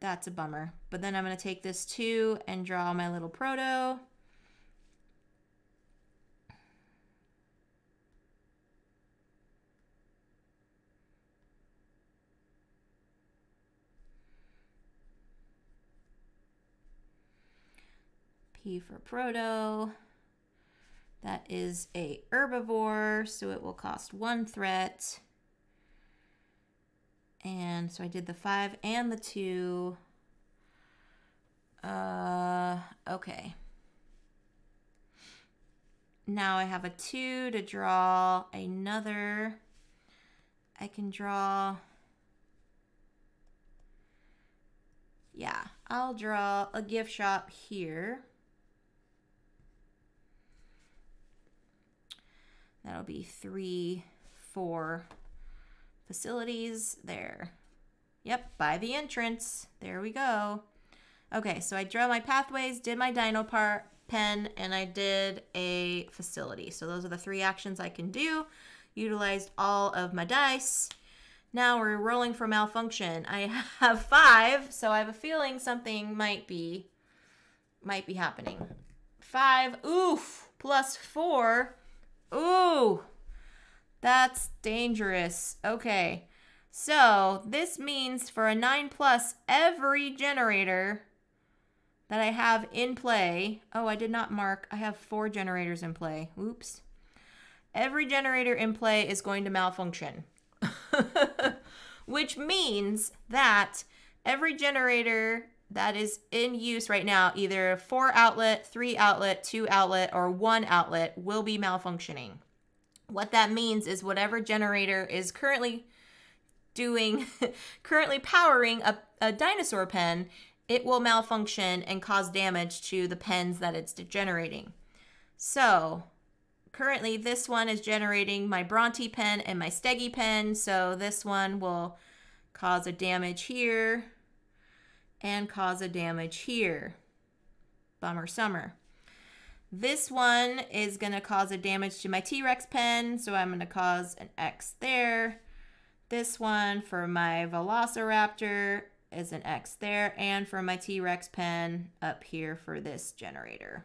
that's a bummer. But then I'm going to take this 2 and draw my little proto. P for proto. That is a herbivore, so it will cost 1 threat. And so I did the 5 and the 2. Okay. Now I have a 2 to draw another. I can draw... Yeah, I'll draw a gift shop here. That'll be 3, 4 facilities there. Yep, by the entrance. There we go. Okay, so I drew my pathways, did my dino pen, and I did a facility. So those are the 3 actions I can do. Utilized all of my dice. Now we're rolling for malfunction. I have 5, so I have a feeling something might be happening. 5, oof, plus 4. Ooh, that's dangerous. Okay, so this means for a 9+, every generator that I have in play. Oh, I did not mark. I have 4 generators in play. Oops. Every generator in play is going to malfunction, which means that every generator that is in use right now, either 4 outlet, 3 outlet, 2 outlet, or 1 outlet, will be malfunctioning. What that means is whatever generator is currently powering a dinosaur pen, it will malfunction and cause damage to the pens that it's generating. So currently this one is generating my Bronte pen and my Steggy pen. So this one will cause a damage here and cause a damage here. Bummer summer. This one is gonna cause a damage to my T-Rex pen, so I'm gonna cause an X there. This one for my Velociraptor is an X there, and for my T-Rex pen up here for this generator.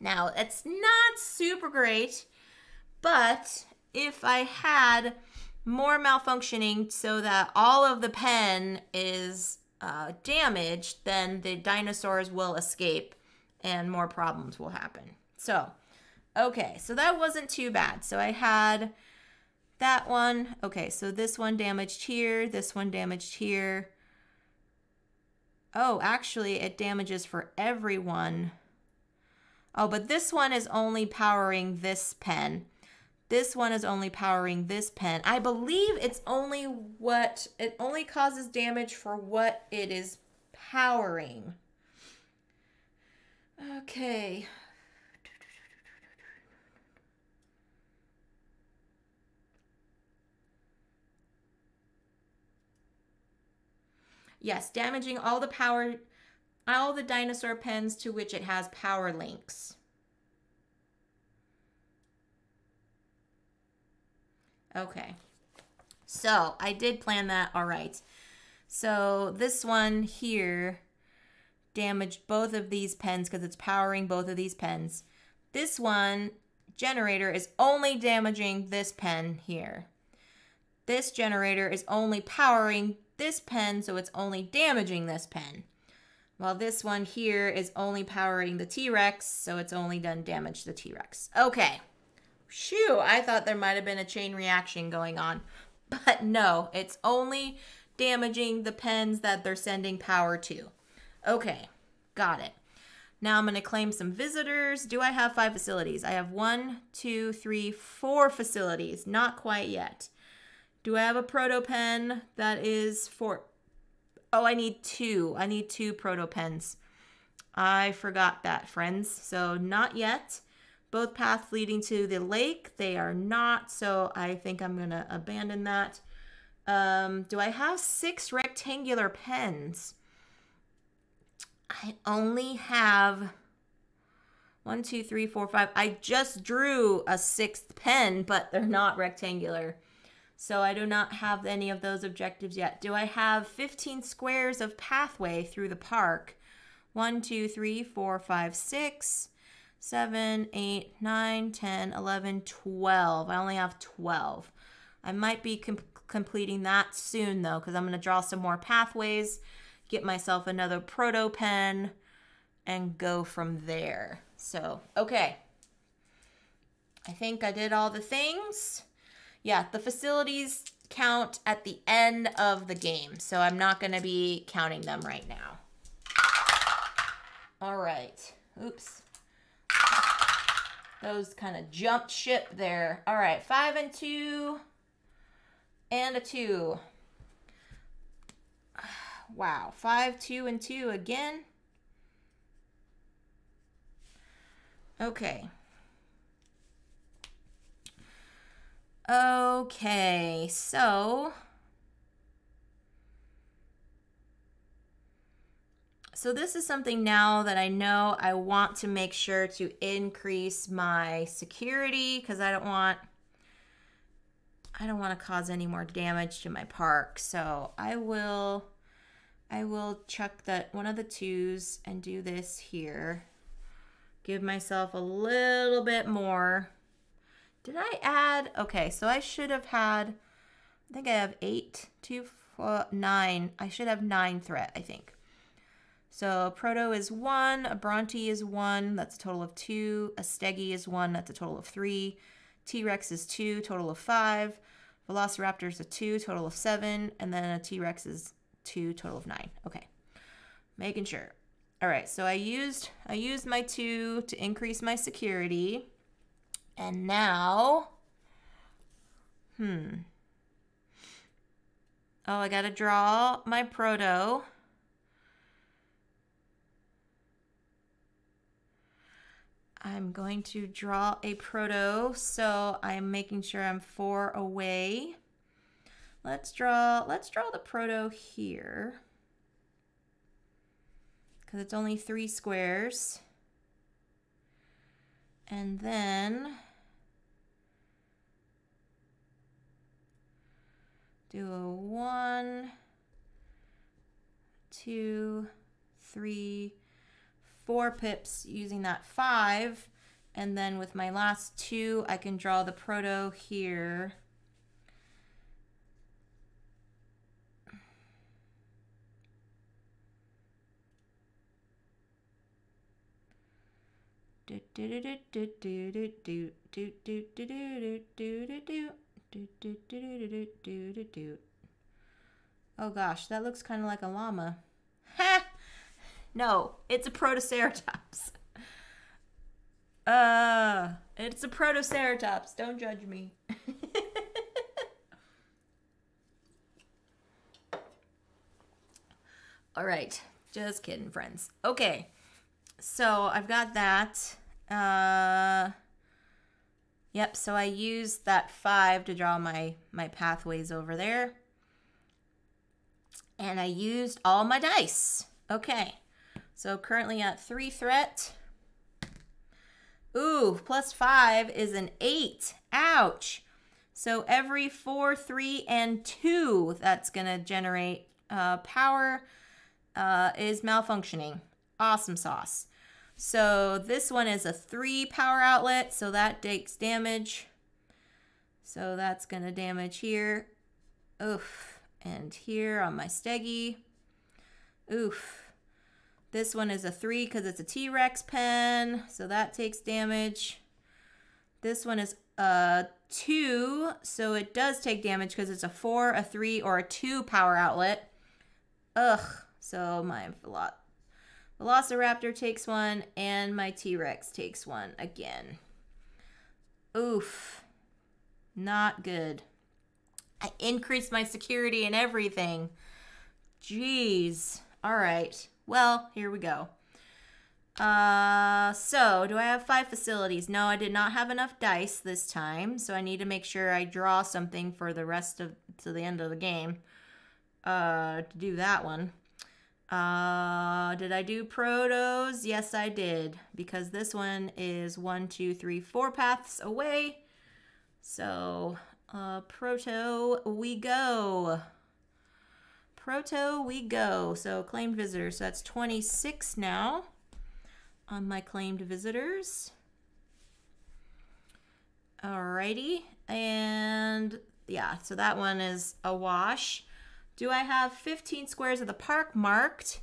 Now, it's not super great, but if I had more malfunctioning so that all of the pen is damaged, then the dinosaurs will escape and more problems will happen. So, okay, so that wasn't too bad. So I had that one. Okay, so this one damaged here, this one damaged here. Oh, actually it damages for everyone. Oh, but this one is only powering this pen. This one is only powering this pen. I believe it only causes damage for what it is powering. Okay. Yes, damaging all the dinosaur pens to which it has power links. Okay, so I did plan that all right. So this one here damaged both of these pens because it's powering both of these pens. This one generator is only damaging this pen here. This generator is only powering this pen, so it's only damaging this pen. While this one here is only powering the T-Rex, so it's only done damage to the T-Rex. Okay. Shoo, I thought there might have been a chain reaction going on. But no, it's only damaging the pens that they're sending power to. Okay, got it. Now I'm going to claim some visitors. Do I have 5 facilities? I have 4 facilities. Not quite yet. Do I have a proto pen that is 4? Oh, I need 2. I need 2 proto pens. I forgot that, friends. So not yet. Both paths leading to the lake, they are not. So I think I'm going to abandon that. Do I have 6 rectangular pens? I only have 1, 2, 3, 4, 5. I just drew a 6th pen, but they're not rectangular. So I do not have any of those objectives yet. Do I have 15 squares of pathway through the park? 1, 2, 3, 4, 5, 6, 7, 8, 9, 10, 11, 12. I only have 12. I might be completing that soon, though, because I'm going to draw some more pathways, get myself another proto pen, and go from there. So, okay. I think I did all the things. Yeah, the facilities count at the end of the game, so I'm not going to be counting them right now. All right. Oops. Those kind of jumped ship there. All right, 5 and 2 and a 2. Wow, 5, 2, and 2 again. Okay. Okay, so this is something now that I know I want to make sure to increase my security, because I don't want to cause any more damage to my park. So I will chuck that one of the 2s and do this here. Give myself a little bit more. Did I add? Okay, so I should have had, I think I have 8, 2, 4, 9. I should have 9 threat, I think. So a proto is 1, a bronte is 1, that's a total of 2, a stegi is 1, that's a total of 3, T-Rex is 2, total of 5, velociraptors are 2, total of 7, and then a T-Rex is 2, total of 9. Okay, making sure. All right, so I used my 2 to increase my security. And now, oh, I gotta draw my proto. I'm going to draw a proto, so I'm making sure I'm 4 away. Let's draw the proto here, because it's only 3 squares. And then do a 1, 2, 3, 4 pips using that 5. And then with my last 2, I can draw the proto here. Oh gosh, that looks kind of like a llama. Ha! No, it's a protoceratops. It's a protoceratops. Don't judge me. All right, just kidding, friends. Okay, so I've got that. Yep, so I used that 5 to draw my pathways over there. And I used all my dice. Okay, so currently at 3 threat. Ooh, plus 5 is an 8. Ouch. So every 4, 3, and 2 that's going to generate power is malfunctioning. Awesome sauce. So this one is a 3 power outlet, so that takes damage. So that's going to damage here. Oof. And here on my Steggy. Oof. This one is a 3 because it's a T-Rex pen, so that takes damage. This one is a 2, so it does take damage because it's a 4, a 3, or a 2 power outlet. Ugh. So my Velociraptor takes one, and my T-Rex takes one again. Oof. Not good. I increased my security and everything. Jeez. All right. Well, here we go. So do I have 5 facilities? No, I did not have enough dice this time, so I need to make sure I draw something for the rest of to the end of the game to do that one. Did I do protos? Yes, I did, because this one is 1, 2, 3, 4 paths away. So proto we go. Proto we go. So claimed visitors. So that's 26 now. On my claimed visitors. Alrighty. And yeah, so that one is a wash. Do I have 15 squares of the park marked?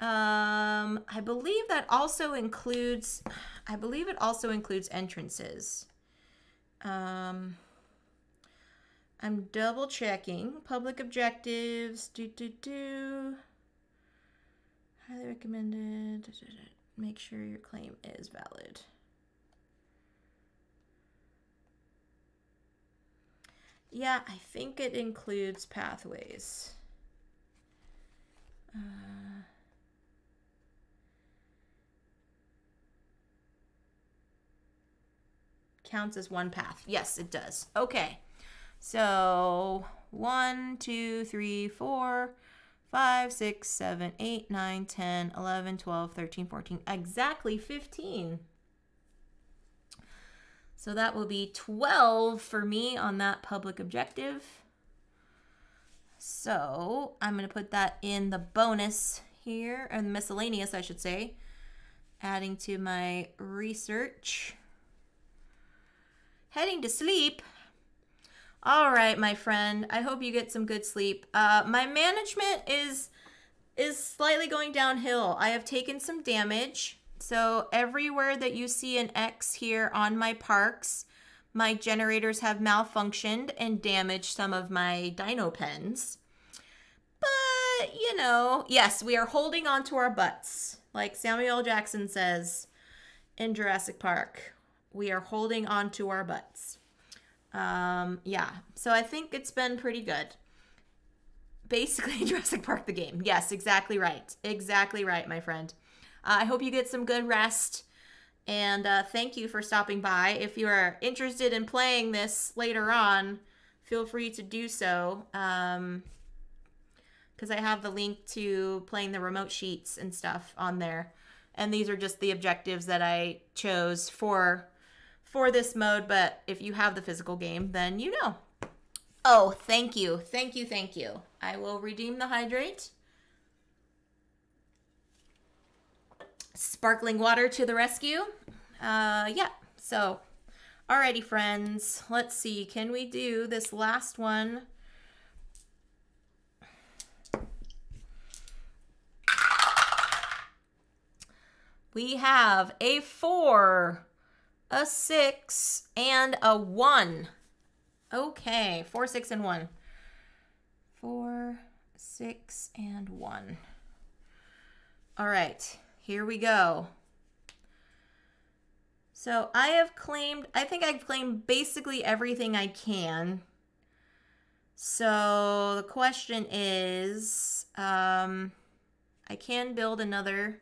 I believe that also includes, I believe it also includes entrances. I'm double checking. Public objectives. Highly recommended. Make sure your claim is valid. Yeah, I think it includes pathways. Counts as one path. Yes, it does. Okay. So 1, 2, 3, 4. 5, 6, 7, 8, 9, 10, 11, 12, 13, 14, exactly 15. So that will be 12 for me on that public objective. So I'm going to put that in the bonus here, or the miscellaneous, I should say, adding to my research. Heading to sleep. All right, my friend. I hope you get some good sleep. My management is slightly going downhill. I have taken some damage. So everywhere that you see an X here on my parks, my generators have malfunctioned and damaged some of my dino pens. But, you know, yes, we are holding on to our butts. Like Samuel L. Jackson says in Jurassic Park, we are holding on to our butts. Yeah, so I think it's been pretty good. Basically, Jurassic Park the game. Yes, exactly right. Exactly right, my friend. I hope you get some good rest, and thank you for stopping by. If you are interested in playing this later on, feel free to do so, because I have the link to playing the remote sheets and stuff on there. And these are just the objectives that I chose for this mode, but if you have the physical game, then you know. Oh, thank you. Thank you. Thank you. I will redeem the hydrate. Sparkling water to the rescue. Yeah. So, alrighty, friends. Let's see. Can we do this last one? We have a 4. A 6 and a 1. Okay, 4, 6, and 1. 4, 6, and 1. All right, here we go. So I have claimed, I think I've claimed basically everything I can. So the question is, I can build another.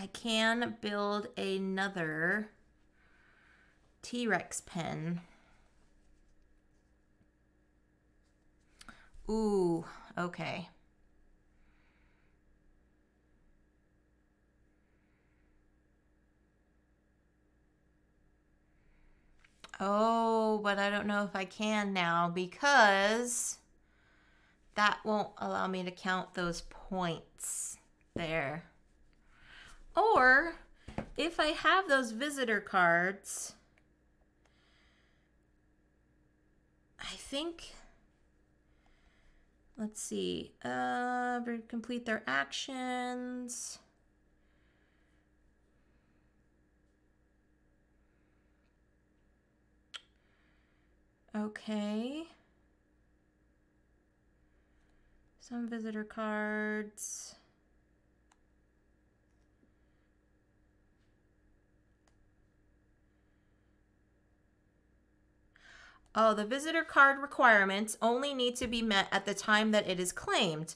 I can build another T-Rex pen. Ooh, okay. Oh, but I don't know if I can now because that won't allow me to count those points there. Or, if I have those visitor cards, I think Let's see. Complete their actions. Okay. Some visitor cards. Oh, the visitor card requirements only need to be met at the time that it is claimed.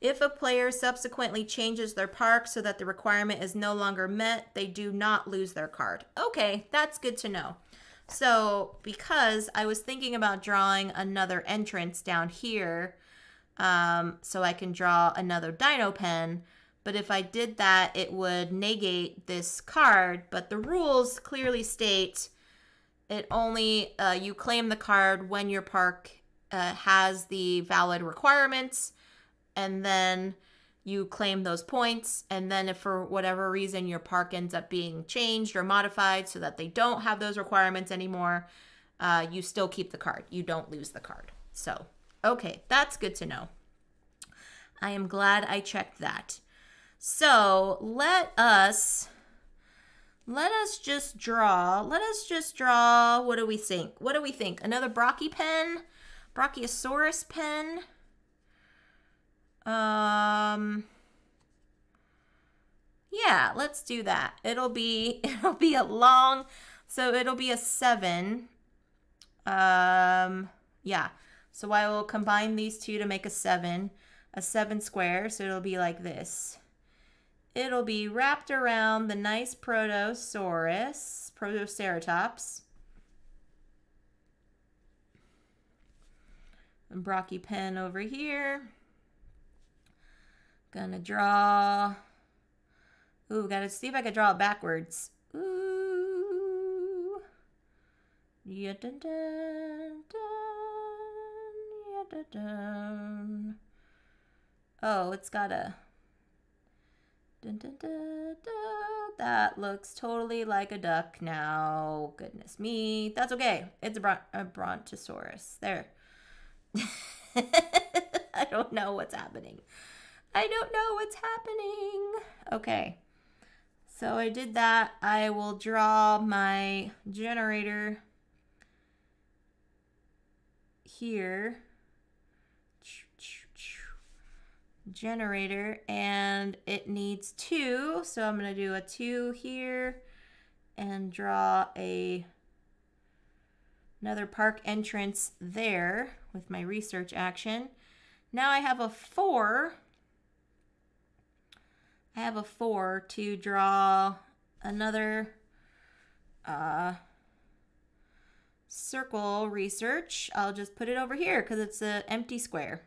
If a player subsequently changes their park so that the requirement is no longer met, they do not lose their card. Okay, that's good to know. So, because I was thinking about drawing another entrance down here, so I can draw another dino pen, but if I did that, it would negate this card, but the rules clearly state it only, you claim the card when your park has the valid requirements, and then you claim those points, and then if for whatever reason your park ends up being changed or modified so that they don't have those requirements anymore, you still keep the card. You don't lose the card. So, okay, that's good to know. I am glad I checked that. So, let us just draw, what do we think? What do we think? Another Brachy pen? Brachiosaurus pen? Yeah, let's do that. It'll be a long, so it'll be a 7. Yeah, so I will combine these two to make a 7. A 7 square, so it'll be like this. It'll be wrapped around the nice Protoceratops. And Brachy pen over here. Gonna draw. Ooh, gotta see if I can draw it backwards. Ooh. Yeah, dun, dun, dun. Yeah, dun, dun. Oh, it's gotta. Dun, dun, dun, dun. That looks totally like a duck now. Goodness me. That's okay. It's a brontosaurus. There. I don't know what's happening. I don't know what's happening. Okay. So I did that. I will draw my generator here. Generator, and it needs 2, so I'm gonna do a 2 here and draw another park entrance there with my research action. Now I have a 4. I have a 4 to draw another circle research. I'll just put it over here because it's an empty square.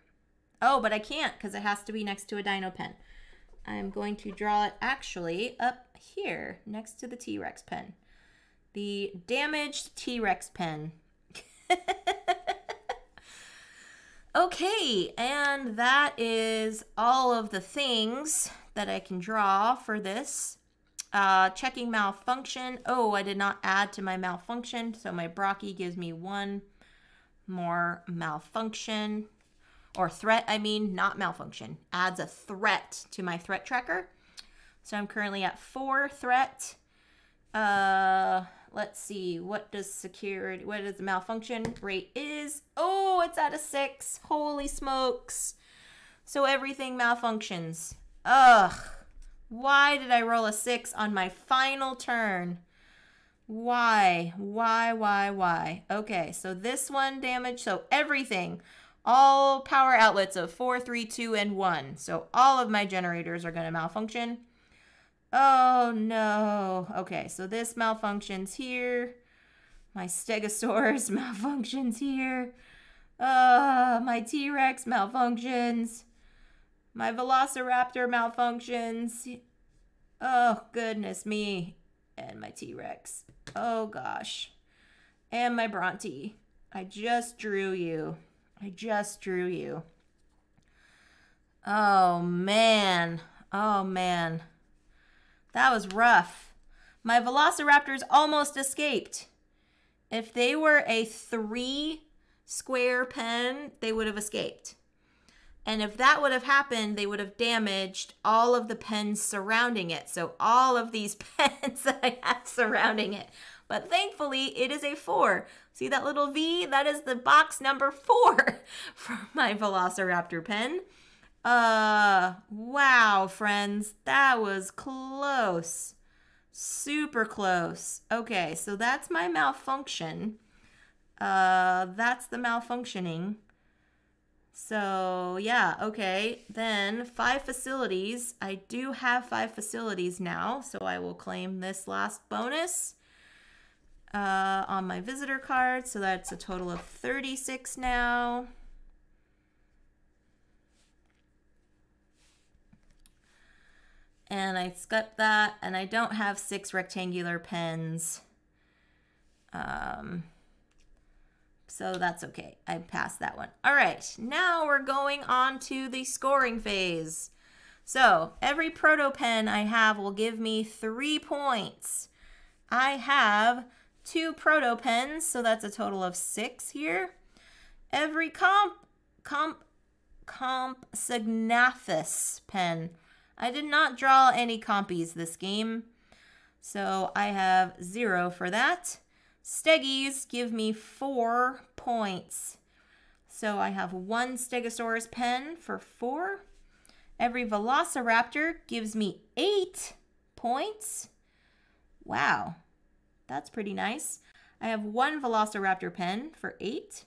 Oh, but I can't because it has to be next to a dino pen. I'm going to draw it actually up here next to the T-Rex pen. The damaged T-Rex pen. Okay, and that is all of the things that I can draw for this. Checking malfunction. Oh, I did not add to my malfunction, so my Brachy gives me 1 more malfunction. Or threat, I mean, not malfunction. Adds a threat to my threat tracker. So I'm currently at 4 threat. Let's see, what is the malfunction rate is? Oh, it's at a 6. Holy smokes. So everything malfunctions. Ugh. Why did I roll a 6 on my final turn? Why? Okay, so this one damage, so everything. All power outlets of 4, 3, 2, and 1. So all of my generators are going to malfunction. Oh, no. Okay, so this malfunctions here. My Stegosaurus malfunctions here. My T-Rex malfunctions. My Velociraptor malfunctions. Oh, goodness me. And my T-Rex. Oh, gosh. And my Bronte. I just drew you. Oh, man. That was rough. My Velociraptors almost escaped. If they were a 3 square pen, they would have escaped. And if that would have happened, they would have damaged all of the pens surrounding it. So all of these pens that I have surrounding it. But thankfully, it is a 4. See that little V? That is the box number 4 for my Velociraptor pen. Wow, friends. That was close. Super close. Okay, so that's my malfunction. That's the malfunctioning. So, yeah, okay. Then 5 facilities. I do have 5 facilities now, so I will claim this last bonus on my visitor card. So that's a total of 36 now. And I skipped that, and I don't have 6 rectangular pens. So that's okay. I passed that one. All right, now we're going on to the scoring phase. So every proto pen I have will give me 3 points. I have 2 proto pens, so that's a total of 6 here. Every Compsognathus pen. I did not draw any compies this game, so I have 0 for that. Steggies give me 4 points. So I have 1 Stegosaurus pen for 4. Every Velociraptor gives me 8 points. Wow, that's pretty nice. I have 1 Velociraptor pen for 8.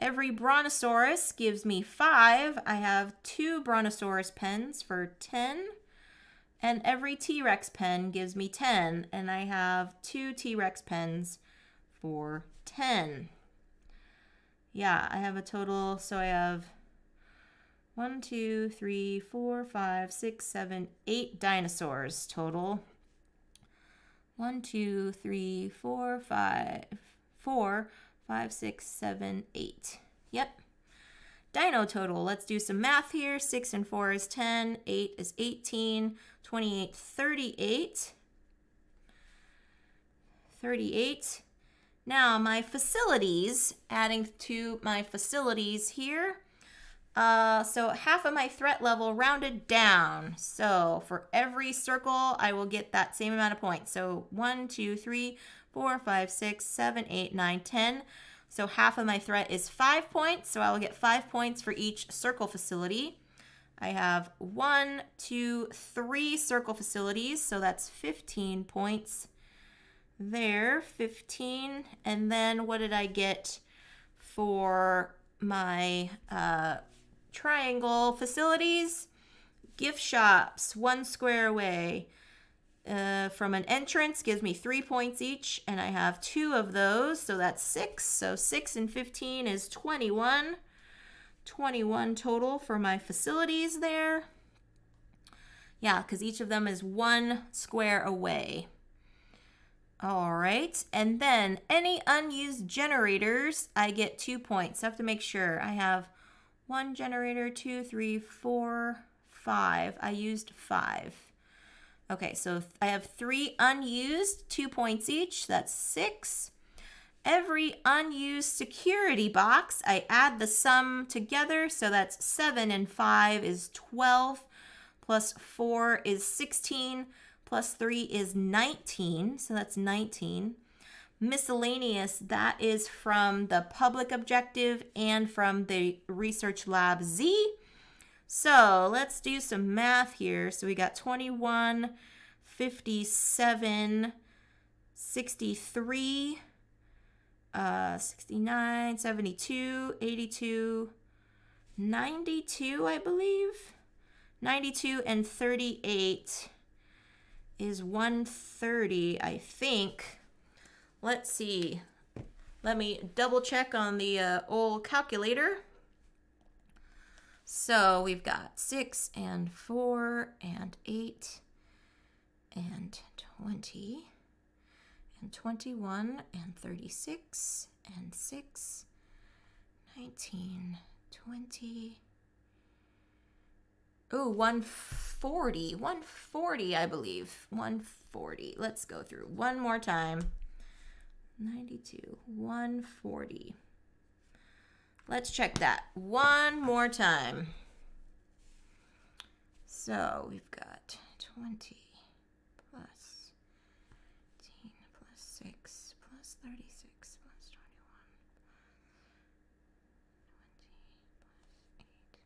Every Brontosaurus gives me 5. I have 2 Brontosaurus pens for 10. And every T-Rex pen gives me 10, and I have 2 T-Rex pens for 10. Yeah, I have a total, so I have 1, 2, 3, 4, 5, 6, 7, 8 dinosaurs total. 1, 2, 3, 4, 5, 4, 5, 6, 7, 8. Yep. Dino total. Let's do some math here. 6 and 4 is 10. 8 is 18. 28, 38. 38. Now my facilities, adding to my facilities here. So half of my threat level rounded down. So for every circle, I will get that same amount of points. So 1, 2, 3, 4, 5, 6, 7, 8, 9, 10. So half of my threat is 5 points, so I will get 5 points for each circle facility. I have 1, 2, 3 circle facilities, so that's 15 points there, 15. And then what did I get for my triangle facilities? Gift shops, 1 square away from an entrance gives me 3 points each, and I have 2 of those, so that's 6. So 6 and 15 is 21. 21 total for my facilities there. Yeah, because each of them is 1 square away. All right, and then any unused generators, I get 2 points. I have to make sure I have 1 generator, 2, 3, 4, 5. I used 5. Okay, so I have 3 unused, 2 points each, that's 6. Every unused security box, I add the sum together, so that's 7 and 5 is 12, plus 4 is 16, plus 3 is 19, so that's 19. Miscellaneous, that is from the public objective and from the Research Lab Z. So let's do some math here. So we got 21, 57, 63, 69, 72, 82, 92, I believe. 92 and 38 is 130, I think. Let's see. Let me double check on the old calculator. So we've got 6 and 4 and 8 and 20 and 21 and 36 and 6, 19, 20, ooh, 140, 140 I believe, 140. Let's go through one more time. 92, 140. Let's check that one more time. So we've got 20 plus 18 plus 6 plus 36 plus 21 20 plus 8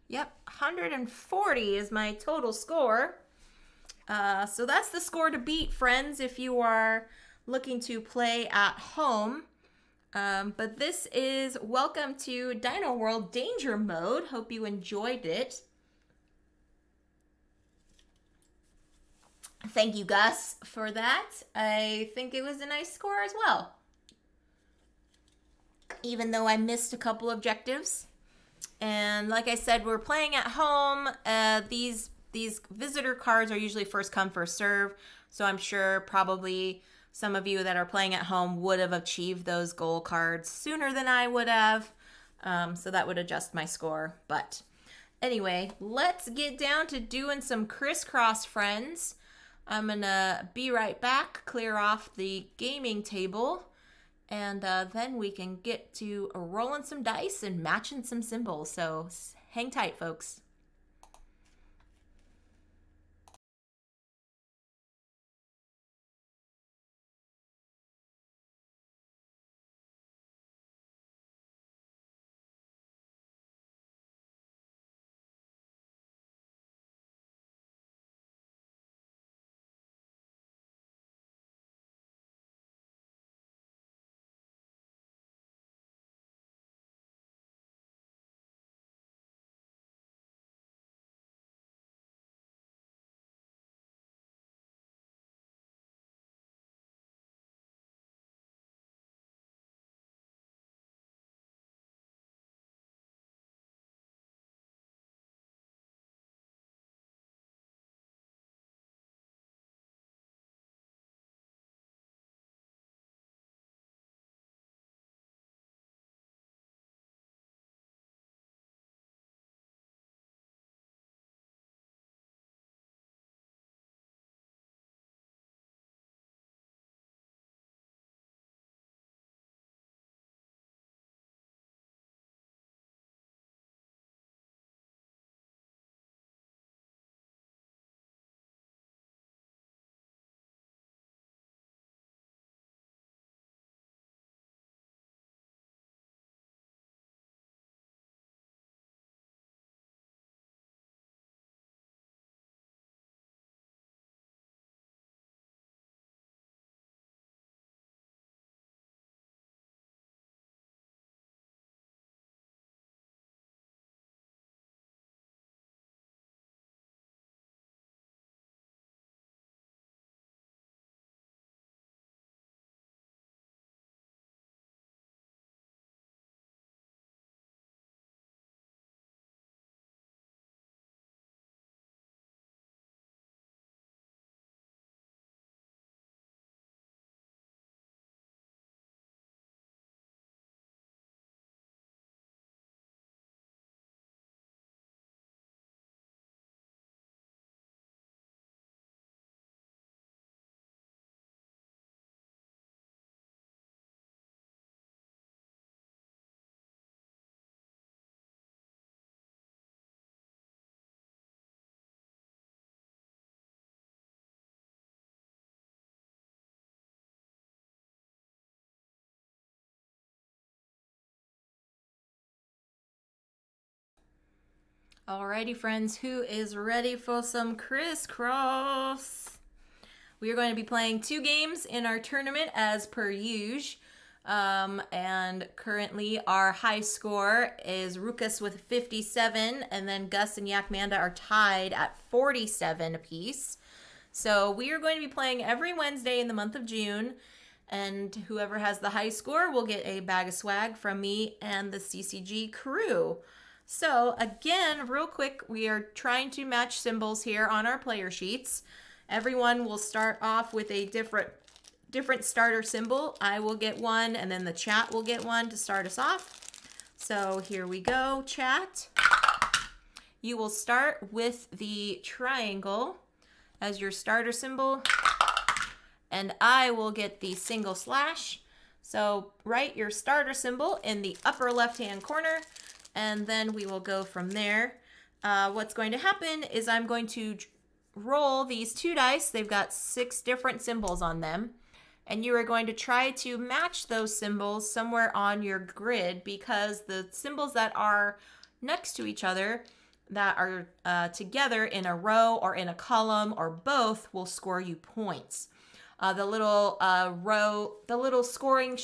plus 6. Yep, 140 is my total score. So that's the score to beat, friends, if you are looking to play at home. But this is Welcome to Dino World Danger Mode. Hope you enjoyed it. Thank you, Gus, for that. I think it was a nice score as well, even though I missed a couple objectives. And like I said, we're playing at home. These visitor cards are usually first come, first serve. So I'm sure probably some of you that are playing at home would have achieved those goal cards sooner than I would have. So that would adjust my score. But anyway, let's get down to doing some crisscross, friends. I'm gonna be right back, clear off the gaming table, and then we can get to rolling some dice and matching some symbols. So hang tight, folks. Alrighty, friends, who is ready for some Criss Cross? We are going to be playing 2 games in our tournament as per usual. And currently our high score is Rukas with 57, and then Gus and Yakmanda are tied at 47 apiece. So we are going to be playing every Wednesday in the month of June, and whoever has the high score will get a bag of swag from me and the CCG crew. So again, real quick, we are trying to match symbols here on our player sheets. Everyone will start off with a different starter symbol. I will get one, and then the chat will get one to start us off. So here we go, chat. You will start with the triangle as your starter symbol, and I will get the single slash. So write your starter symbol in the upper left-hand corner, and then we will go from there. What's going to happen is I'm going to roll these two dice. They've got 6 different symbols on them. And you are going to try to match those symbols somewhere on your grid, because the symbols that are next to each other, that are together in a row or in a column or both, will score you points. The little scoring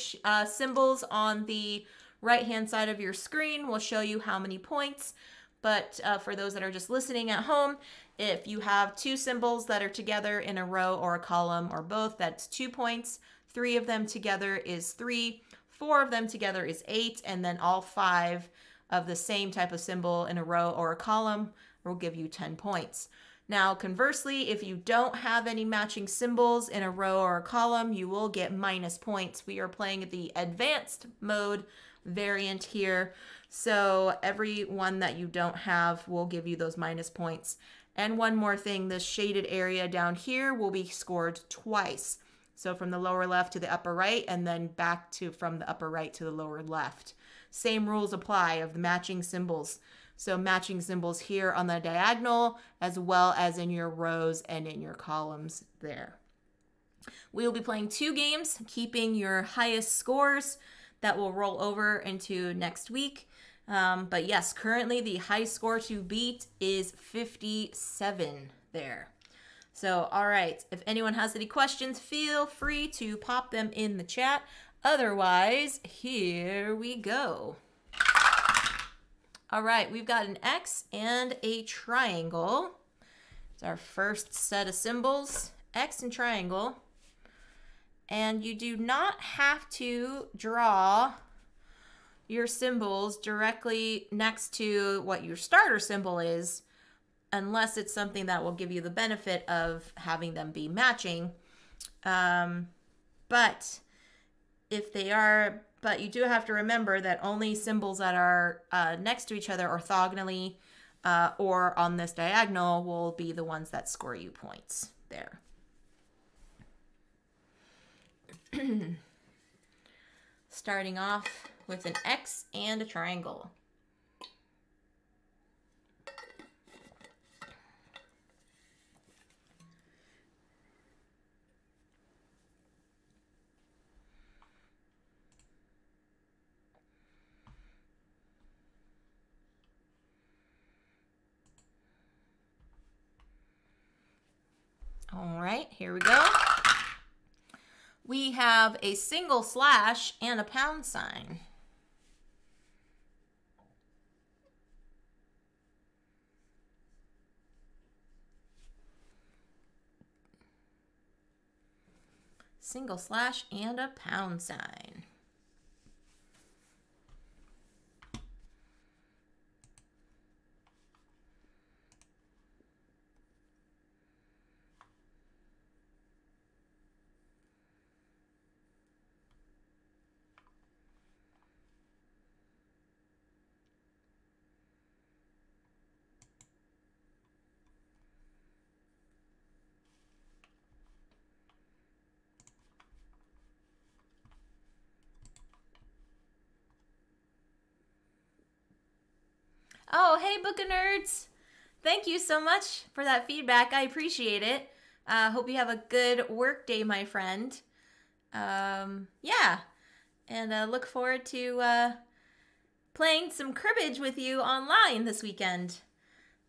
symbols on the right-hand side of your screen will show you how many points. But for those that are just listening at home, if you have 2 symbols that are together in a row or a column or both, that's 2 points. 3 of them together is 3. 4 of them together is 8. And then all 5 of the same type of symbol in a row or a column will give you 10 points. Now, conversely, if you don't have any matching symbols in a row or a column, you will get minus points. We are playing the advanced mode variant here. So every one that you don't have will give you those minus points. And one more thing, this shaded area down here will be scored twice. So from the lower left to the upper right, and then back to from the upper right to the lower left. Same rules apply of the matching symbols. So matching symbols here on the diagonal, as well as in your rows and in your columns there. We will be playing 2 games, keeping your highest scores. That will roll over into next week. But yes, currently the high score to beat is 57 there. So, all right, if anyone has any questions, feel free to pop them in the chat. Otherwise, here we go. All right, we've got an X and a triangle. It's our first set of symbols, X and triangle. And you do not have to draw your symbols directly next to what your starter symbol is, unless it's something that will give you the benefit of having them be matching. But if they are, but you do have to remember that only symbols that are next to each other orthogonally or on this diagonal will be the ones that score you points there. Starting off with an X and a triangle. All right, here we go. We have a single slash and a pound sign. Single slash and a pound sign. Oh, hey, Book of Nerds. Thank you so much for that feedback. I appreciate it. Hope you have a good work day, my friend. Yeah, and look forward to playing some cribbage with you online this weekend.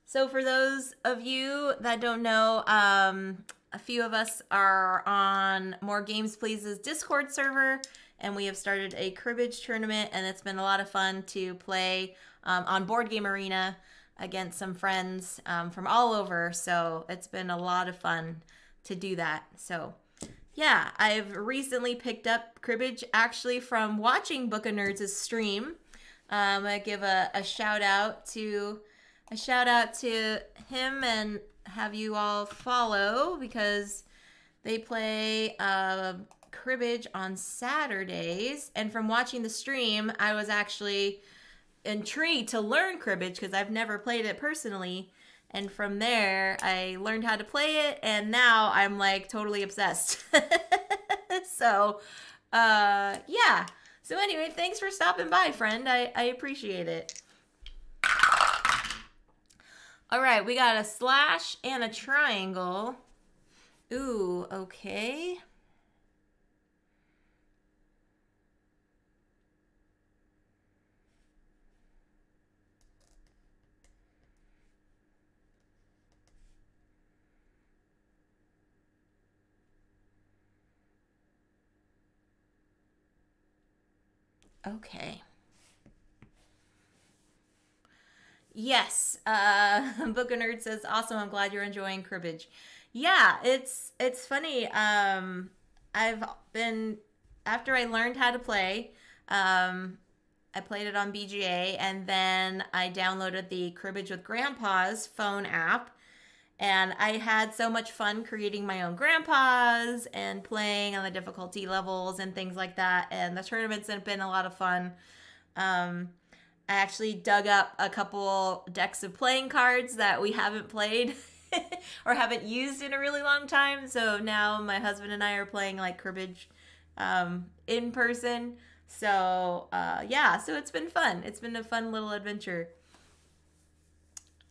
So for those of you that don't know, a few of us are on More Games Please's Discord server, and we have started a cribbage tournament, and it's been a lot of fun to play on Board Game Arena against some friends from all over. So it's been a lot of fun to do that. So yeah, I've recently picked up cribbage actually from watching Book of Nerds' stream. I give a shout out to him and have you all follow, because they play cribbage on Saturdays. And from watching the stream, I was actually intrigued to learn cribbage because I've never played it personally, and from there I learned how to play it, and now I'm like totally obsessed. So Yeah. So anyway, thanks for stopping by, friend. I appreciate it. All right, we got a slash and a triangle. Ooh, okay. Okay. Yes, Book of Nerd says, awesome, I'm glad you're enjoying cribbage. Yeah, it's funny. I've been, after I learned how to play, I played it on BGA, and then I downloaded the Cribbage with Grandpa's phone app, and I had so much fun creating my own grandpas and playing on the difficulty levels and things like that, and the tournaments have been a lot of fun. I actually dug up a couple decks of playing cards that we haven't played or haven't used in a really long time. So now my husband and I are playing like cribbage in person. So yeah, so it's been fun. It's been a fun little adventure.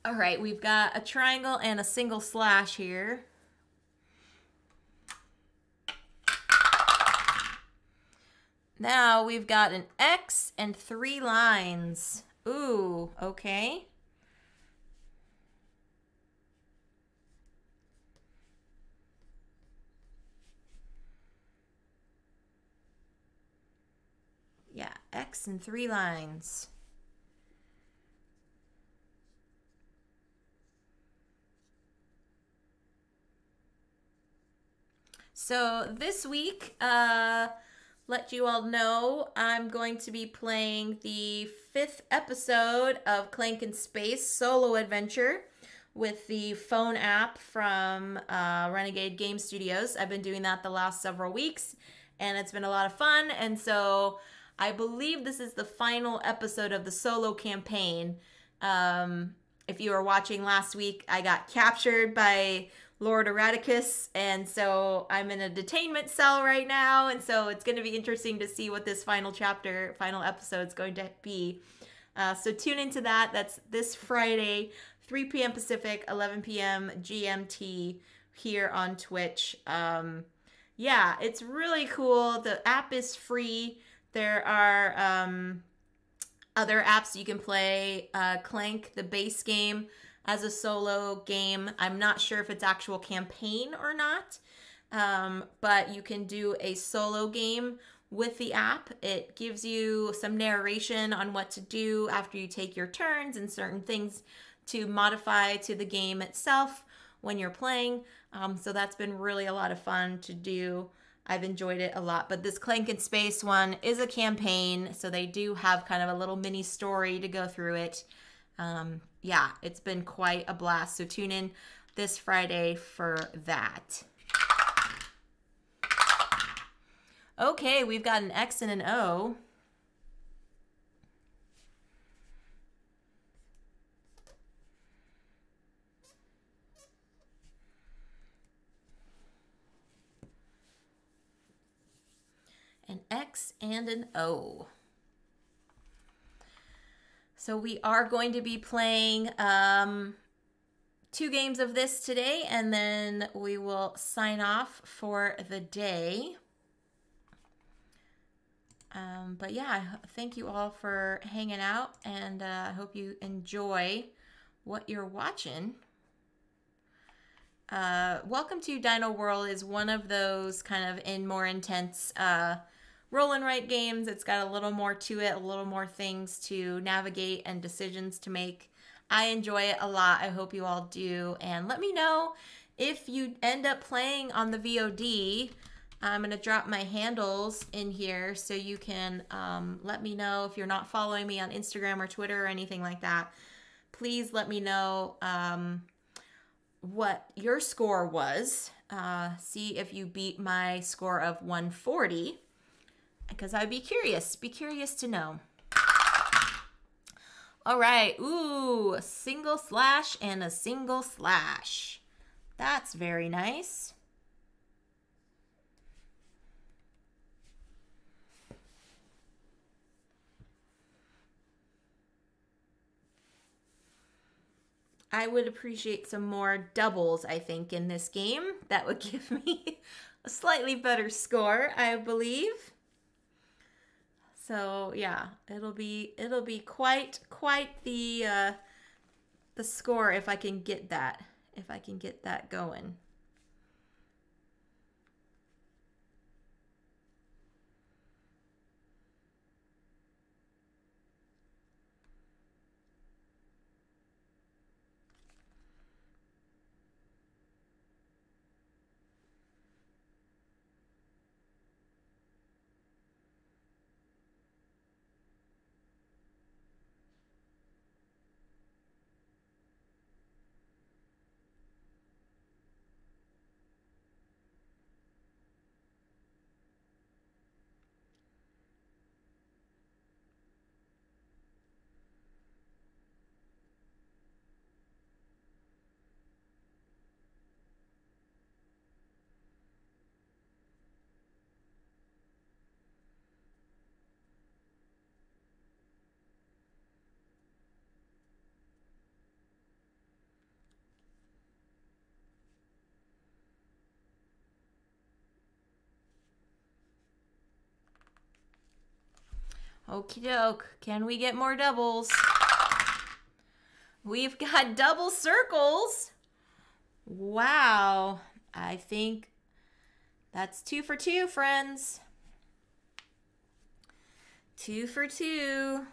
All right, we've got a triangle and a single slash here. Now we've got an X and 3 lines. Ooh, okay. Yeah, X and 3 lines. So this week, let you all know, I'm going to be playing the 5th episode of Clank in Space solo adventure with the phone app from Renegade Game Studios. I've been doing that the last several weeks, and it's been a lot of fun. And so I believe this is the final episode of the solo campaign. If you were watching last week, I got captured by Lord Erraticus, and so I'm in a detainment cell right now, and so it's going to be interesting to see what this final chapter, final episode is going to be. So tune into that. That's this Friday, 3 p.m. Pacific, 11 p.m. GMT here on Twitch. Yeah, it's really cool. The app is free. There are other apps you can play. Clank, the base game, as a solo game. I'm not sure if it's actual campaign or not, but you can do a solo game with the app. It gives you some narration on what to do after you take your turns and certain things to modify to the game itself when you're playing. So that's been really a lot of fun to do. I've enjoyed it a lot, but this Clank in Space one is a campaign, so they do have kind of a little mini story to go through it. Yeah, it's been quite a blast. So tune in this Friday for that. Okay, we've got an X and an O. An X and an O. So we are going to be playing 2 games of this today, and then we will sign off for the day. But yeah, thank you all for hanging out, and I hope you enjoy what you're watching. Welcome to Dino World is one of those kind of more intense roll and write games. It's got a little more to it, a little more things to navigate and decisions to make. I enjoy it a lot. I hope you all do. And let me know if you end up playing on the VOD. I'm going to drop my handles in here so you can let me know if you're not following me on Instagram or Twitter or anything like that. Please let me know what your score was. See if you beat my score of 140. Because I'd be curious to know. All right, ooh, a single slash and a single slash. That's very nice. I would appreciate some more doubles, I think, in this game. That would give me a slightly better score, I believe. So yeah, it'll be quite the score if I can get that going. Okie doke, can we get more doubles? We've got double circles. Wow, I think that's 2 for 2, friends. 2 for 2.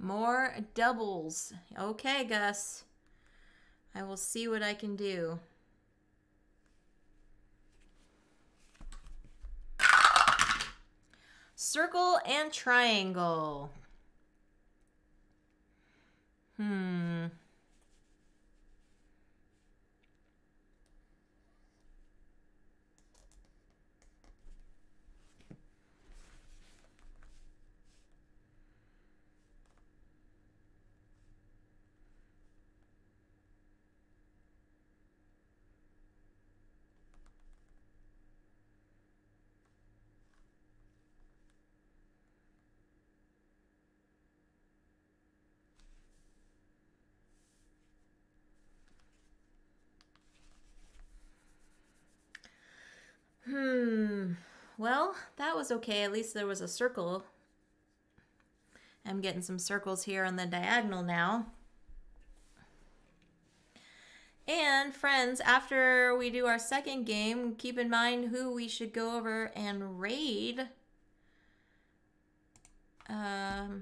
More doubles. Okay, Gus. I will see what I can do. Circle and triangle. Well, that was okay. At least there was a circle. I'm getting some circles here on the diagonal now. And friends, after we do our second game, keep in mind who we should go over and raid. Got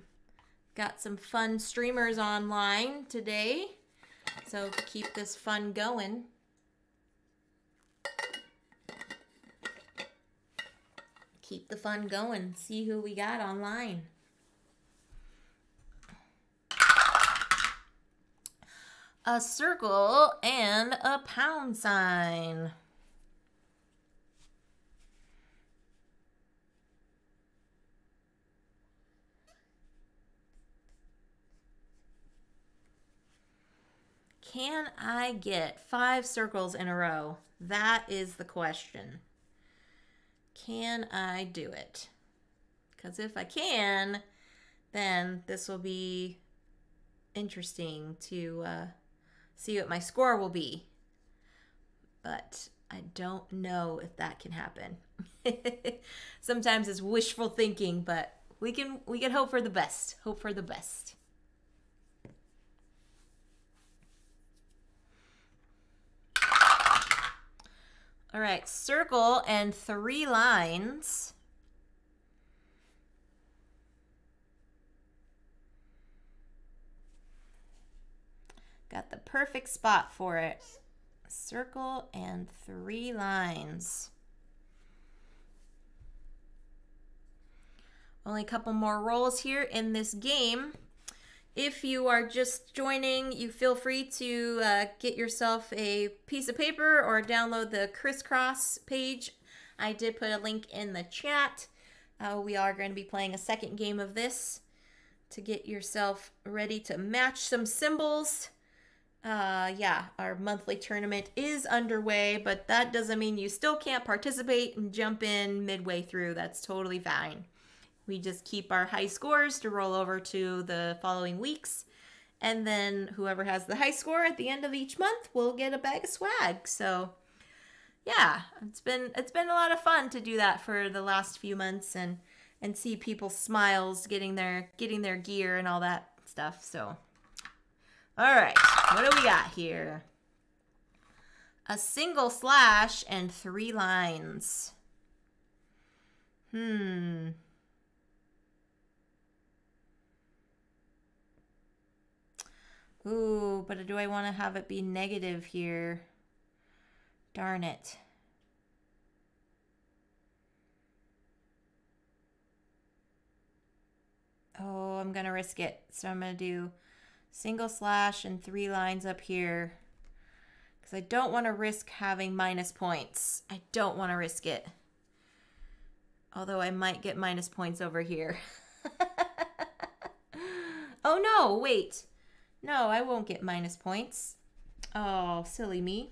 some fun streamers online today, so keep this fun going. Keep the fun going. See who we got online. A circle and a pound sign. Can I get 5 circles in a row? That is the question. Can I do it? Because if I can, then this will be interesting to see what my score will be. But I don't know if that can happen. Sometimes it's wishful thinking, but we can hope for the best. Hope for the best. All right, circle and 3 lines. Got the perfect spot for it. a circle and three lines. Only a couple more rolls here in this game. If you are just joining, you feel free to get yourself a piece of paper or download the Criss Cross page. I did put a link in the chat. We are going to be playing a second game of this to get yourself ready to match some symbols. Yeah, our monthly tournament is underway, but that doesn't mean you still can't participate and jump in midway through. That's totally fine. We just keep our high scores to roll over to the following weeks. And then whoever has the high score at the end of each month will get a bag of swag. So yeah, it's been a lot of fun to do that for the last few months and see people's smiles getting their gear and all that stuff. So all right, what do we got here? A single slash and three lines. Ooh, but do I want to have it be negative here? Darn it. Oh, I'm going to risk it. So I'm going to do single slash and three lines up here. Because I don't want to risk having minus points. I don't want to risk it. Although I might get minus points over here. Oh no, wait. No, I won't get minus points. Oh, silly me.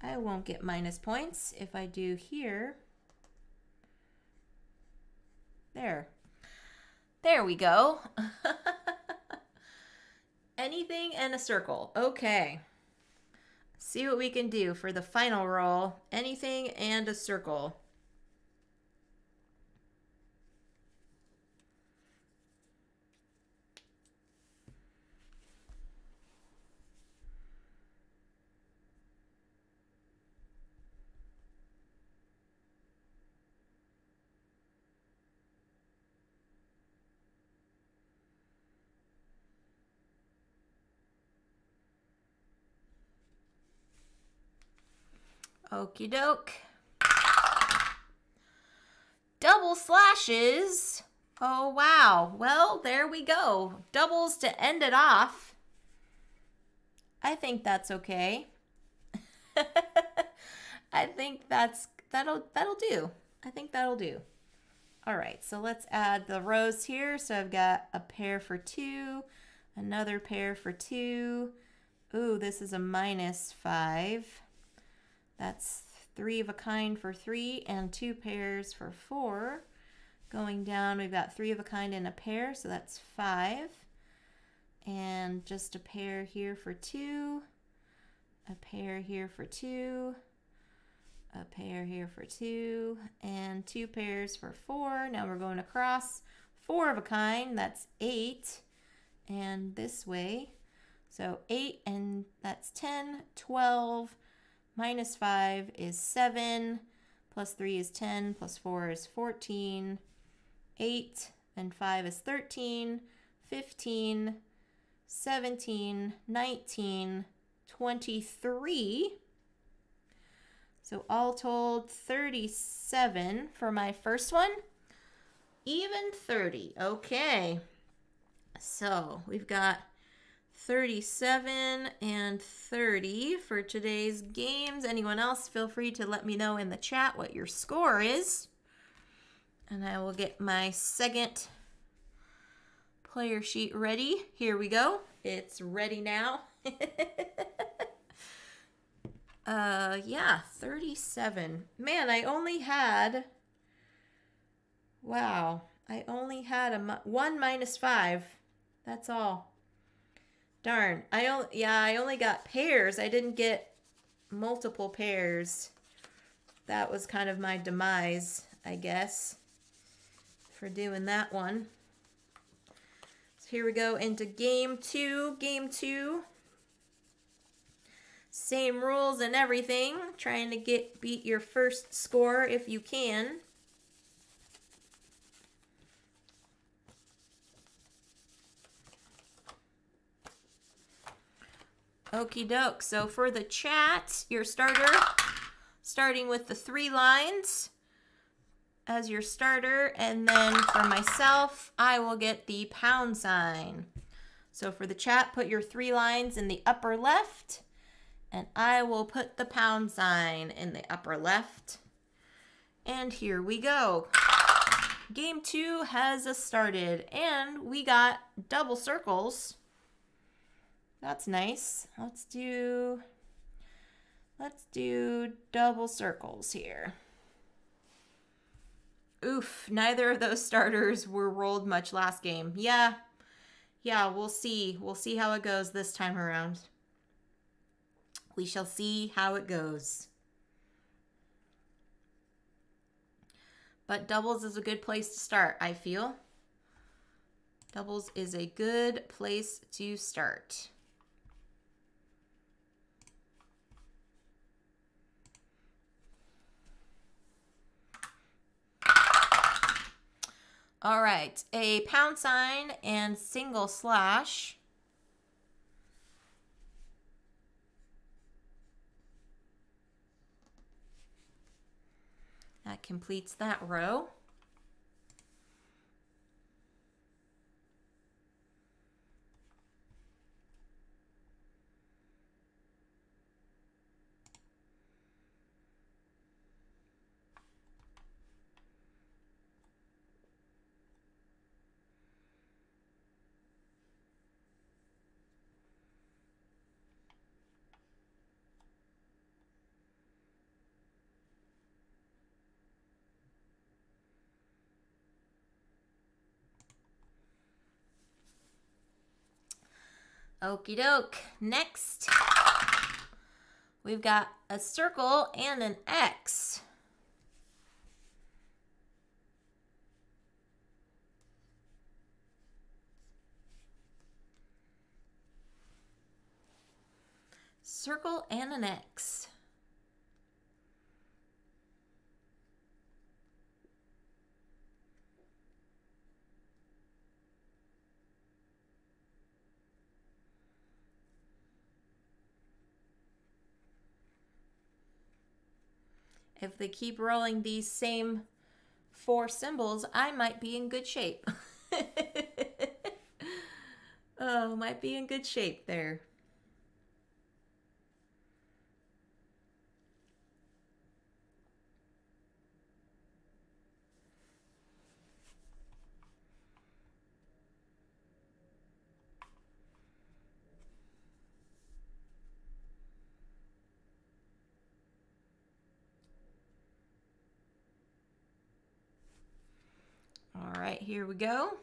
I won't get minus points if I do here. There. There we go. Anything and a circle. Okay. See what we can do for the final roll. Anything and a circle. Okie doke. Double slashes. Oh, wow. Well, there we go. Doubles to end it off. I think that's okay. I think that'll do. I think that'll do. All right, so let's add the rows here. So I've got a pair for two, another pair for two. Ooh, this is a -5. That's three of a kind for three and two pairs for four. Going down, we've got three of a kind and a pair, so that's 5. And just a pair here for two, a pair here for two, a pair here for two, and two pairs for 4. Now we're going across, 4 of a kind, that's 8. And this way, so 8 and that's 10, 12, -5 is 7, +3 is 10, +4 is 14, 8 and 5 is 13, 15, 17, 19, 23. So all told, 37 for my first one. Even 30, okay. So we've got 37 and 30 for today's games. Anyone else, feel free to let me know in the chat what your score is. And I will get my second player sheet ready. Here we go. It's ready now. Yeah, 37. Man, I only had, wow, I only had one -5. That's all. Darn, I only got pairs. I didn't get multiple pairs. That was kind of my demise, I guess, for doing that one. So here we go into game 2. Game 2. Same rules and everything. Trying to beat your first score if you can. Okie doke. So for the chat, your starter, starting with the 3 lines as your starter. And then for myself, I will get the £. So for the chat, put your 3 lines in the upper left. And I will put the £. In the upper left. And here we go. Game 2 has started, and we got double circles. That's nice. Let's do double circles here. Oof, neither of those starters were rolled much last game. Yeah, we'll see. We'll see how it goes this time around. We shall see how it goes. But doubles is a good place to start, I feel. Doubles is a good place to start. All right, a £- and single slash. That completes that row. Okie doke. Next, we've got a circle and an X. Circle and an X. If they keep rolling these same 4 symbols, I might be in good shape. Oh, might be in good shape there. Here we go.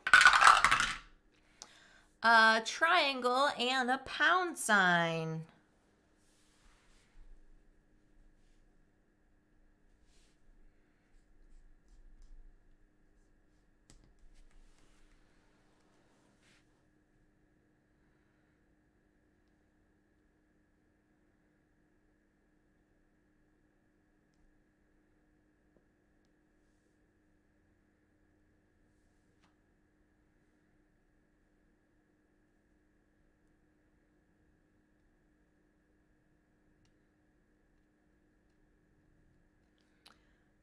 A triangle and a £.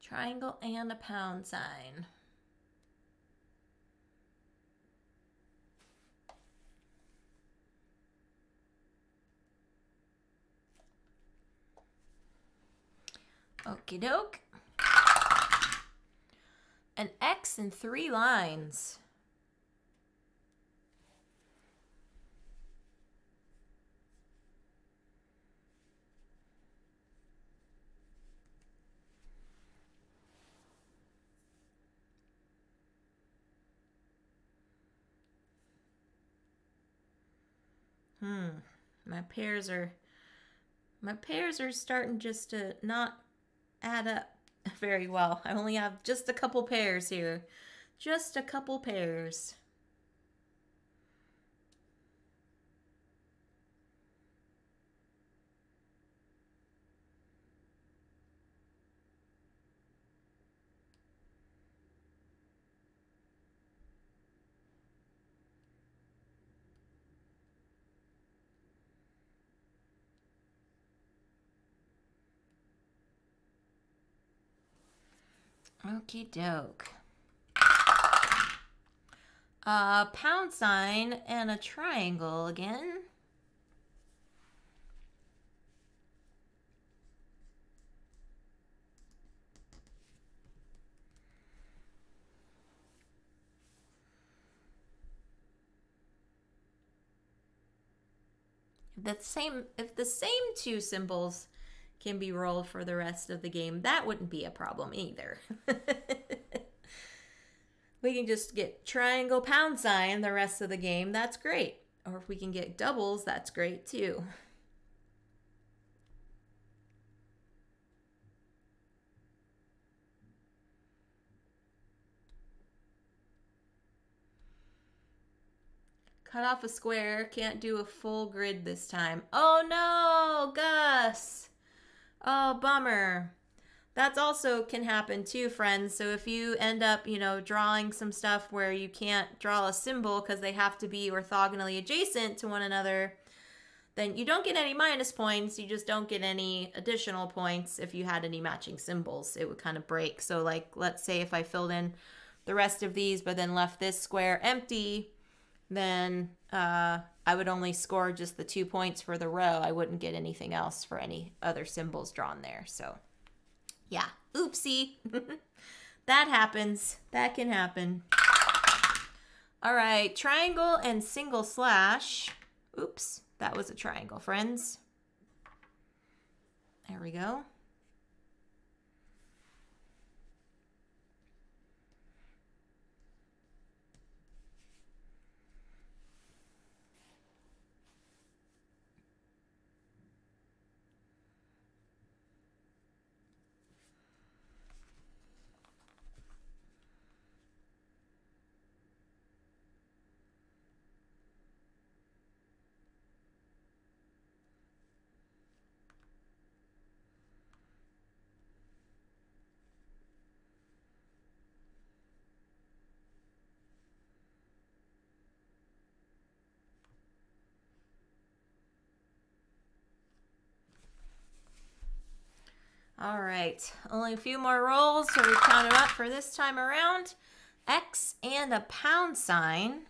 Triangle and a £. Okie doke. An X in 3 lines. My pairs are starting just to not add up very well. I only have just a couple pairs here. Just a couple pairs. Okie doke. A pound sign and a triangle again. If the same two symbols can be rolled for the rest of the game, that wouldn't be a problem either. We can just get triangle pound sign the rest of the game, that's great. Or if we can get doubles, that's great too. Cut off a square, can't do a full grid this time. Oh no, Gus! Oh, bummer. That's also can happen too, friends. So if you end up, you know, drawing some stuff where you can't draw a symbol because they have to be orthogonally adjacent to one another, then you don't get any minus points. You just don't get any additional points if you had any matching symbols. It would kind of break. So like, let's say if I filled in the rest of these, but then left this square empty, then I would only score just the 2 points for the row. I wouldn't get anything else for any other symbols drawn there, so. Yeah, oopsie. That happens. That can happen. All right, triangle and single slash. Oops, that was a triangle, friends. There we go. All right, only a few more rolls, so we count them up for this time around. X and a pound sign.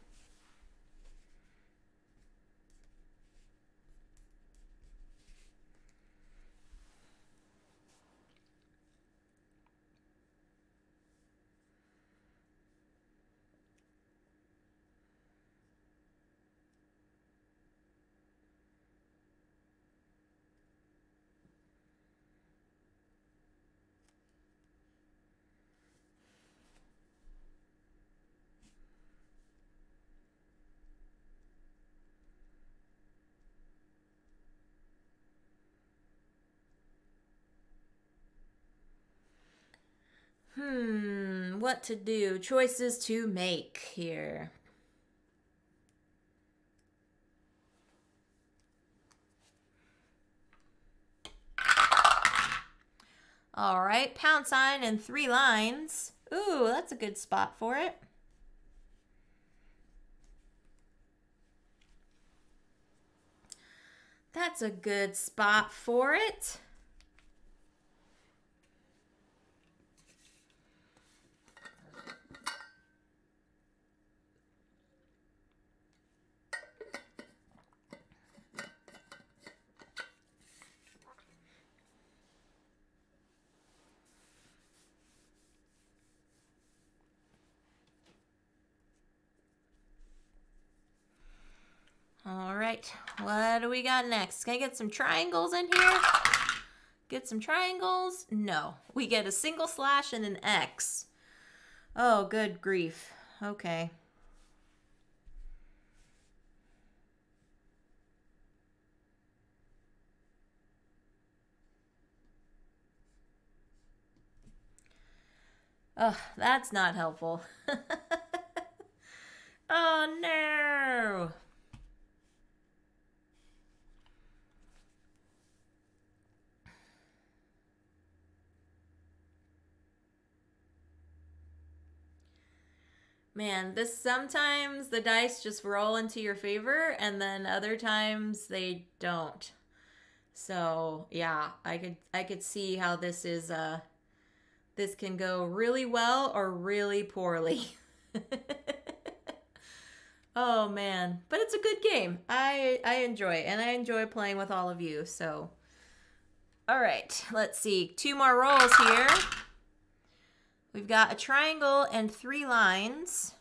What to do? Choices to make here. All right, pound sign and 3 lines. Ooh, that's a good spot for it. That's a good spot for it. All right, what do we got next? Can I get some triangles in here? Get some triangles? No, we get a single slash and an X. Oh, good grief. Okay. Oh, that's not helpful. Oh, no. Man, this sometimes the dice just roll into your favor and then other times they don't. So yeah, I could see how this is This can go really well or really poorly. Oh man, but it's a good game. I enjoy it, and I enjoy playing with all of you, so. All right, let's see, two more rolls here. We've got a triangle and three lines.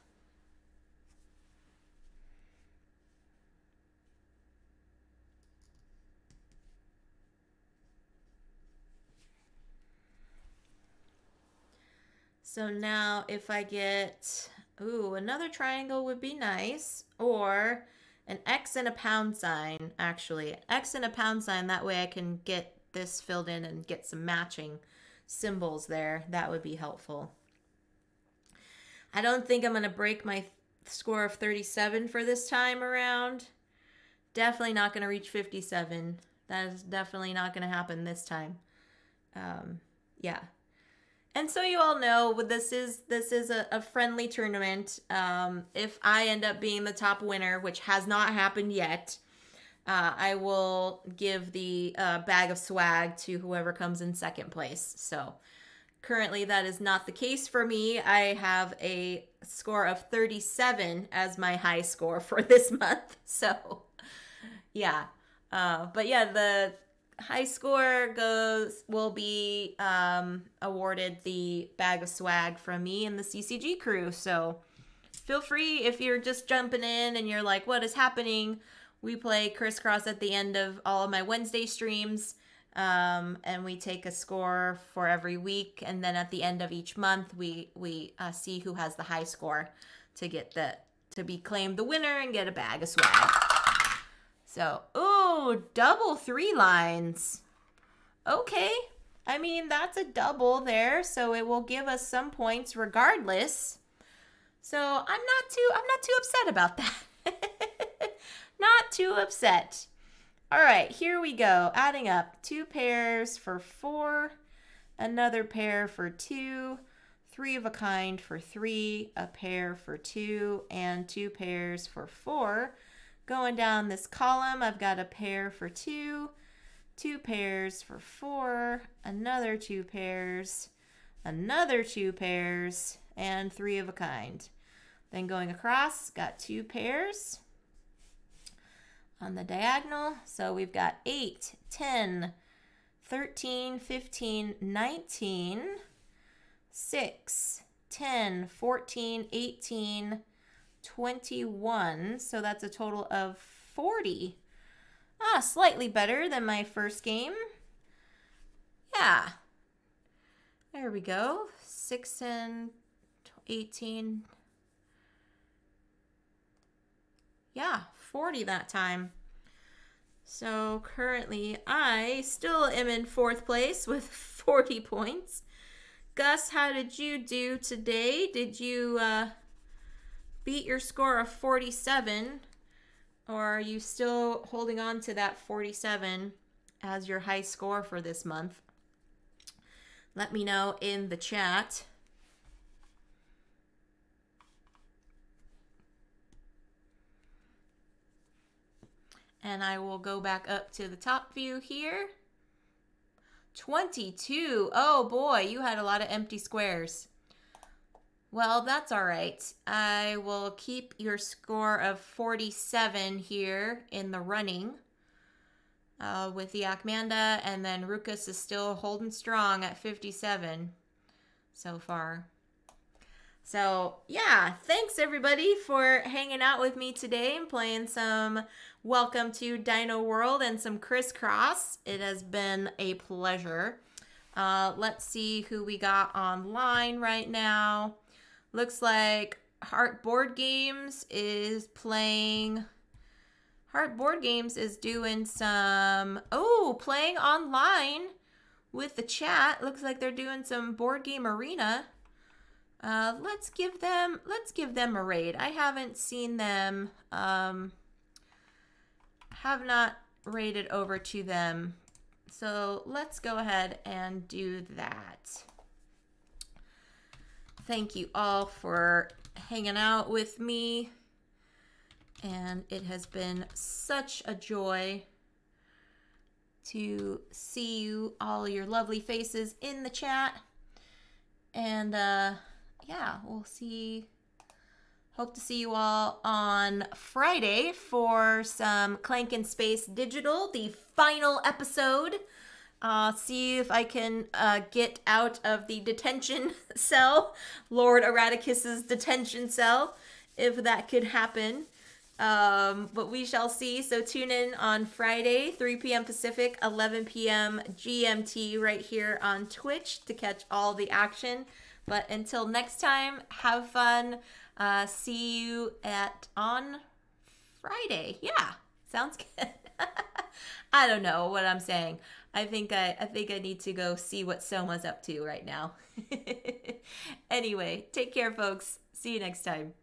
So now if I get, ooh, another triangle would be nice, or an X and a pound sign, actually. X and a pound sign, that way I can get this filled in and get some matching symbols there. That would be helpful. I don't think I'm gonna break my score of 37 for this time around. Definitely not gonna reach 57. That is definitely not gonna happen this time. Yeah. And so you all know, this is a friendly tournament. If I end up being the top winner, which has not happened yet, I will give the bag of swag to whoever comes in second place. So currently that is not the case for me. I have a score of 37 as my high score for this month. So yeah, but yeah, the high score will be awarded the bag of swag from me and the CCG crew. So feel free, if you're just jumping in and you're like, what is happening? We play Criss Cross at the end of all of my Wednesday streams, and we take a score for every week, and then at the end of each month we see who has the high score to get to be claimed the winner and get a bag of swag. So, ooh, double three lines. Okay. I mean, that's a double there, so it will give us some points regardless. So I'm not too upset about that. Not too upset. All right, here we go. Adding up 2 pairs for 4, another pair for 2, 3 of a kind for 3, a pair for 2, and 2 pairs for 4. Going down this column, I've got a pair for 2, 2 pairs for 4, another 2 pairs, another 2 pairs, and 3 of a kind. Then going across, got 2 pairs on the diagonal. So we've got 8, 10, 13, 15, 19, 6, 10, 14, 18, 21, so that's a total of 40. Ah, slightly better than my first game. Yeah. There we go. 6 and 18. Yeah, 40 that time. So currently I still am in 4th place with 40 points. Gus, how did you do today? Did you beat your score of 47, or are you still holding on to that 47 as your high score for this month? Let me know in the chat. And I will go back up to the top view here. 22. Oh boy, you had a lot of empty squares. Well, that's all right. I will keep your score of 47 here in the running with the Akmanda, and then Rukus is still holding strong at 57 so far. So yeah, thanks everybody for hanging out with me today and playing some Welcome to Dino World and some Criss Cross. It has been a pleasure. Let's see who we got online right now. Looks like Heart Board Games is doing some, oh, playing online with the chat. Looks like they're doing some Board Game Arena. Let's give them a raid. I haven't seen them, have not raided over to them. So let's go ahead and do that. Thank you all for hanging out with me, and it has been such a joy to see you, all your lovely faces in the chat, And yeah, we'll see. Hope to see you all on Friday for some Clank in Space Digital, the final episode. See if I can get out of the detention cell, Lord Eraticus's detention cell, if that could happen. But we shall see. So tune in on Friday, 3 p.m. Pacific, 11 p.m. GMT right here on Twitch to catch all the action. But until next time, have fun. See you on Friday. Yeah, sounds good. I don't know what I'm saying. I think I need to go see what Soma's up to right now. Anyway, take care, folks. See you next time.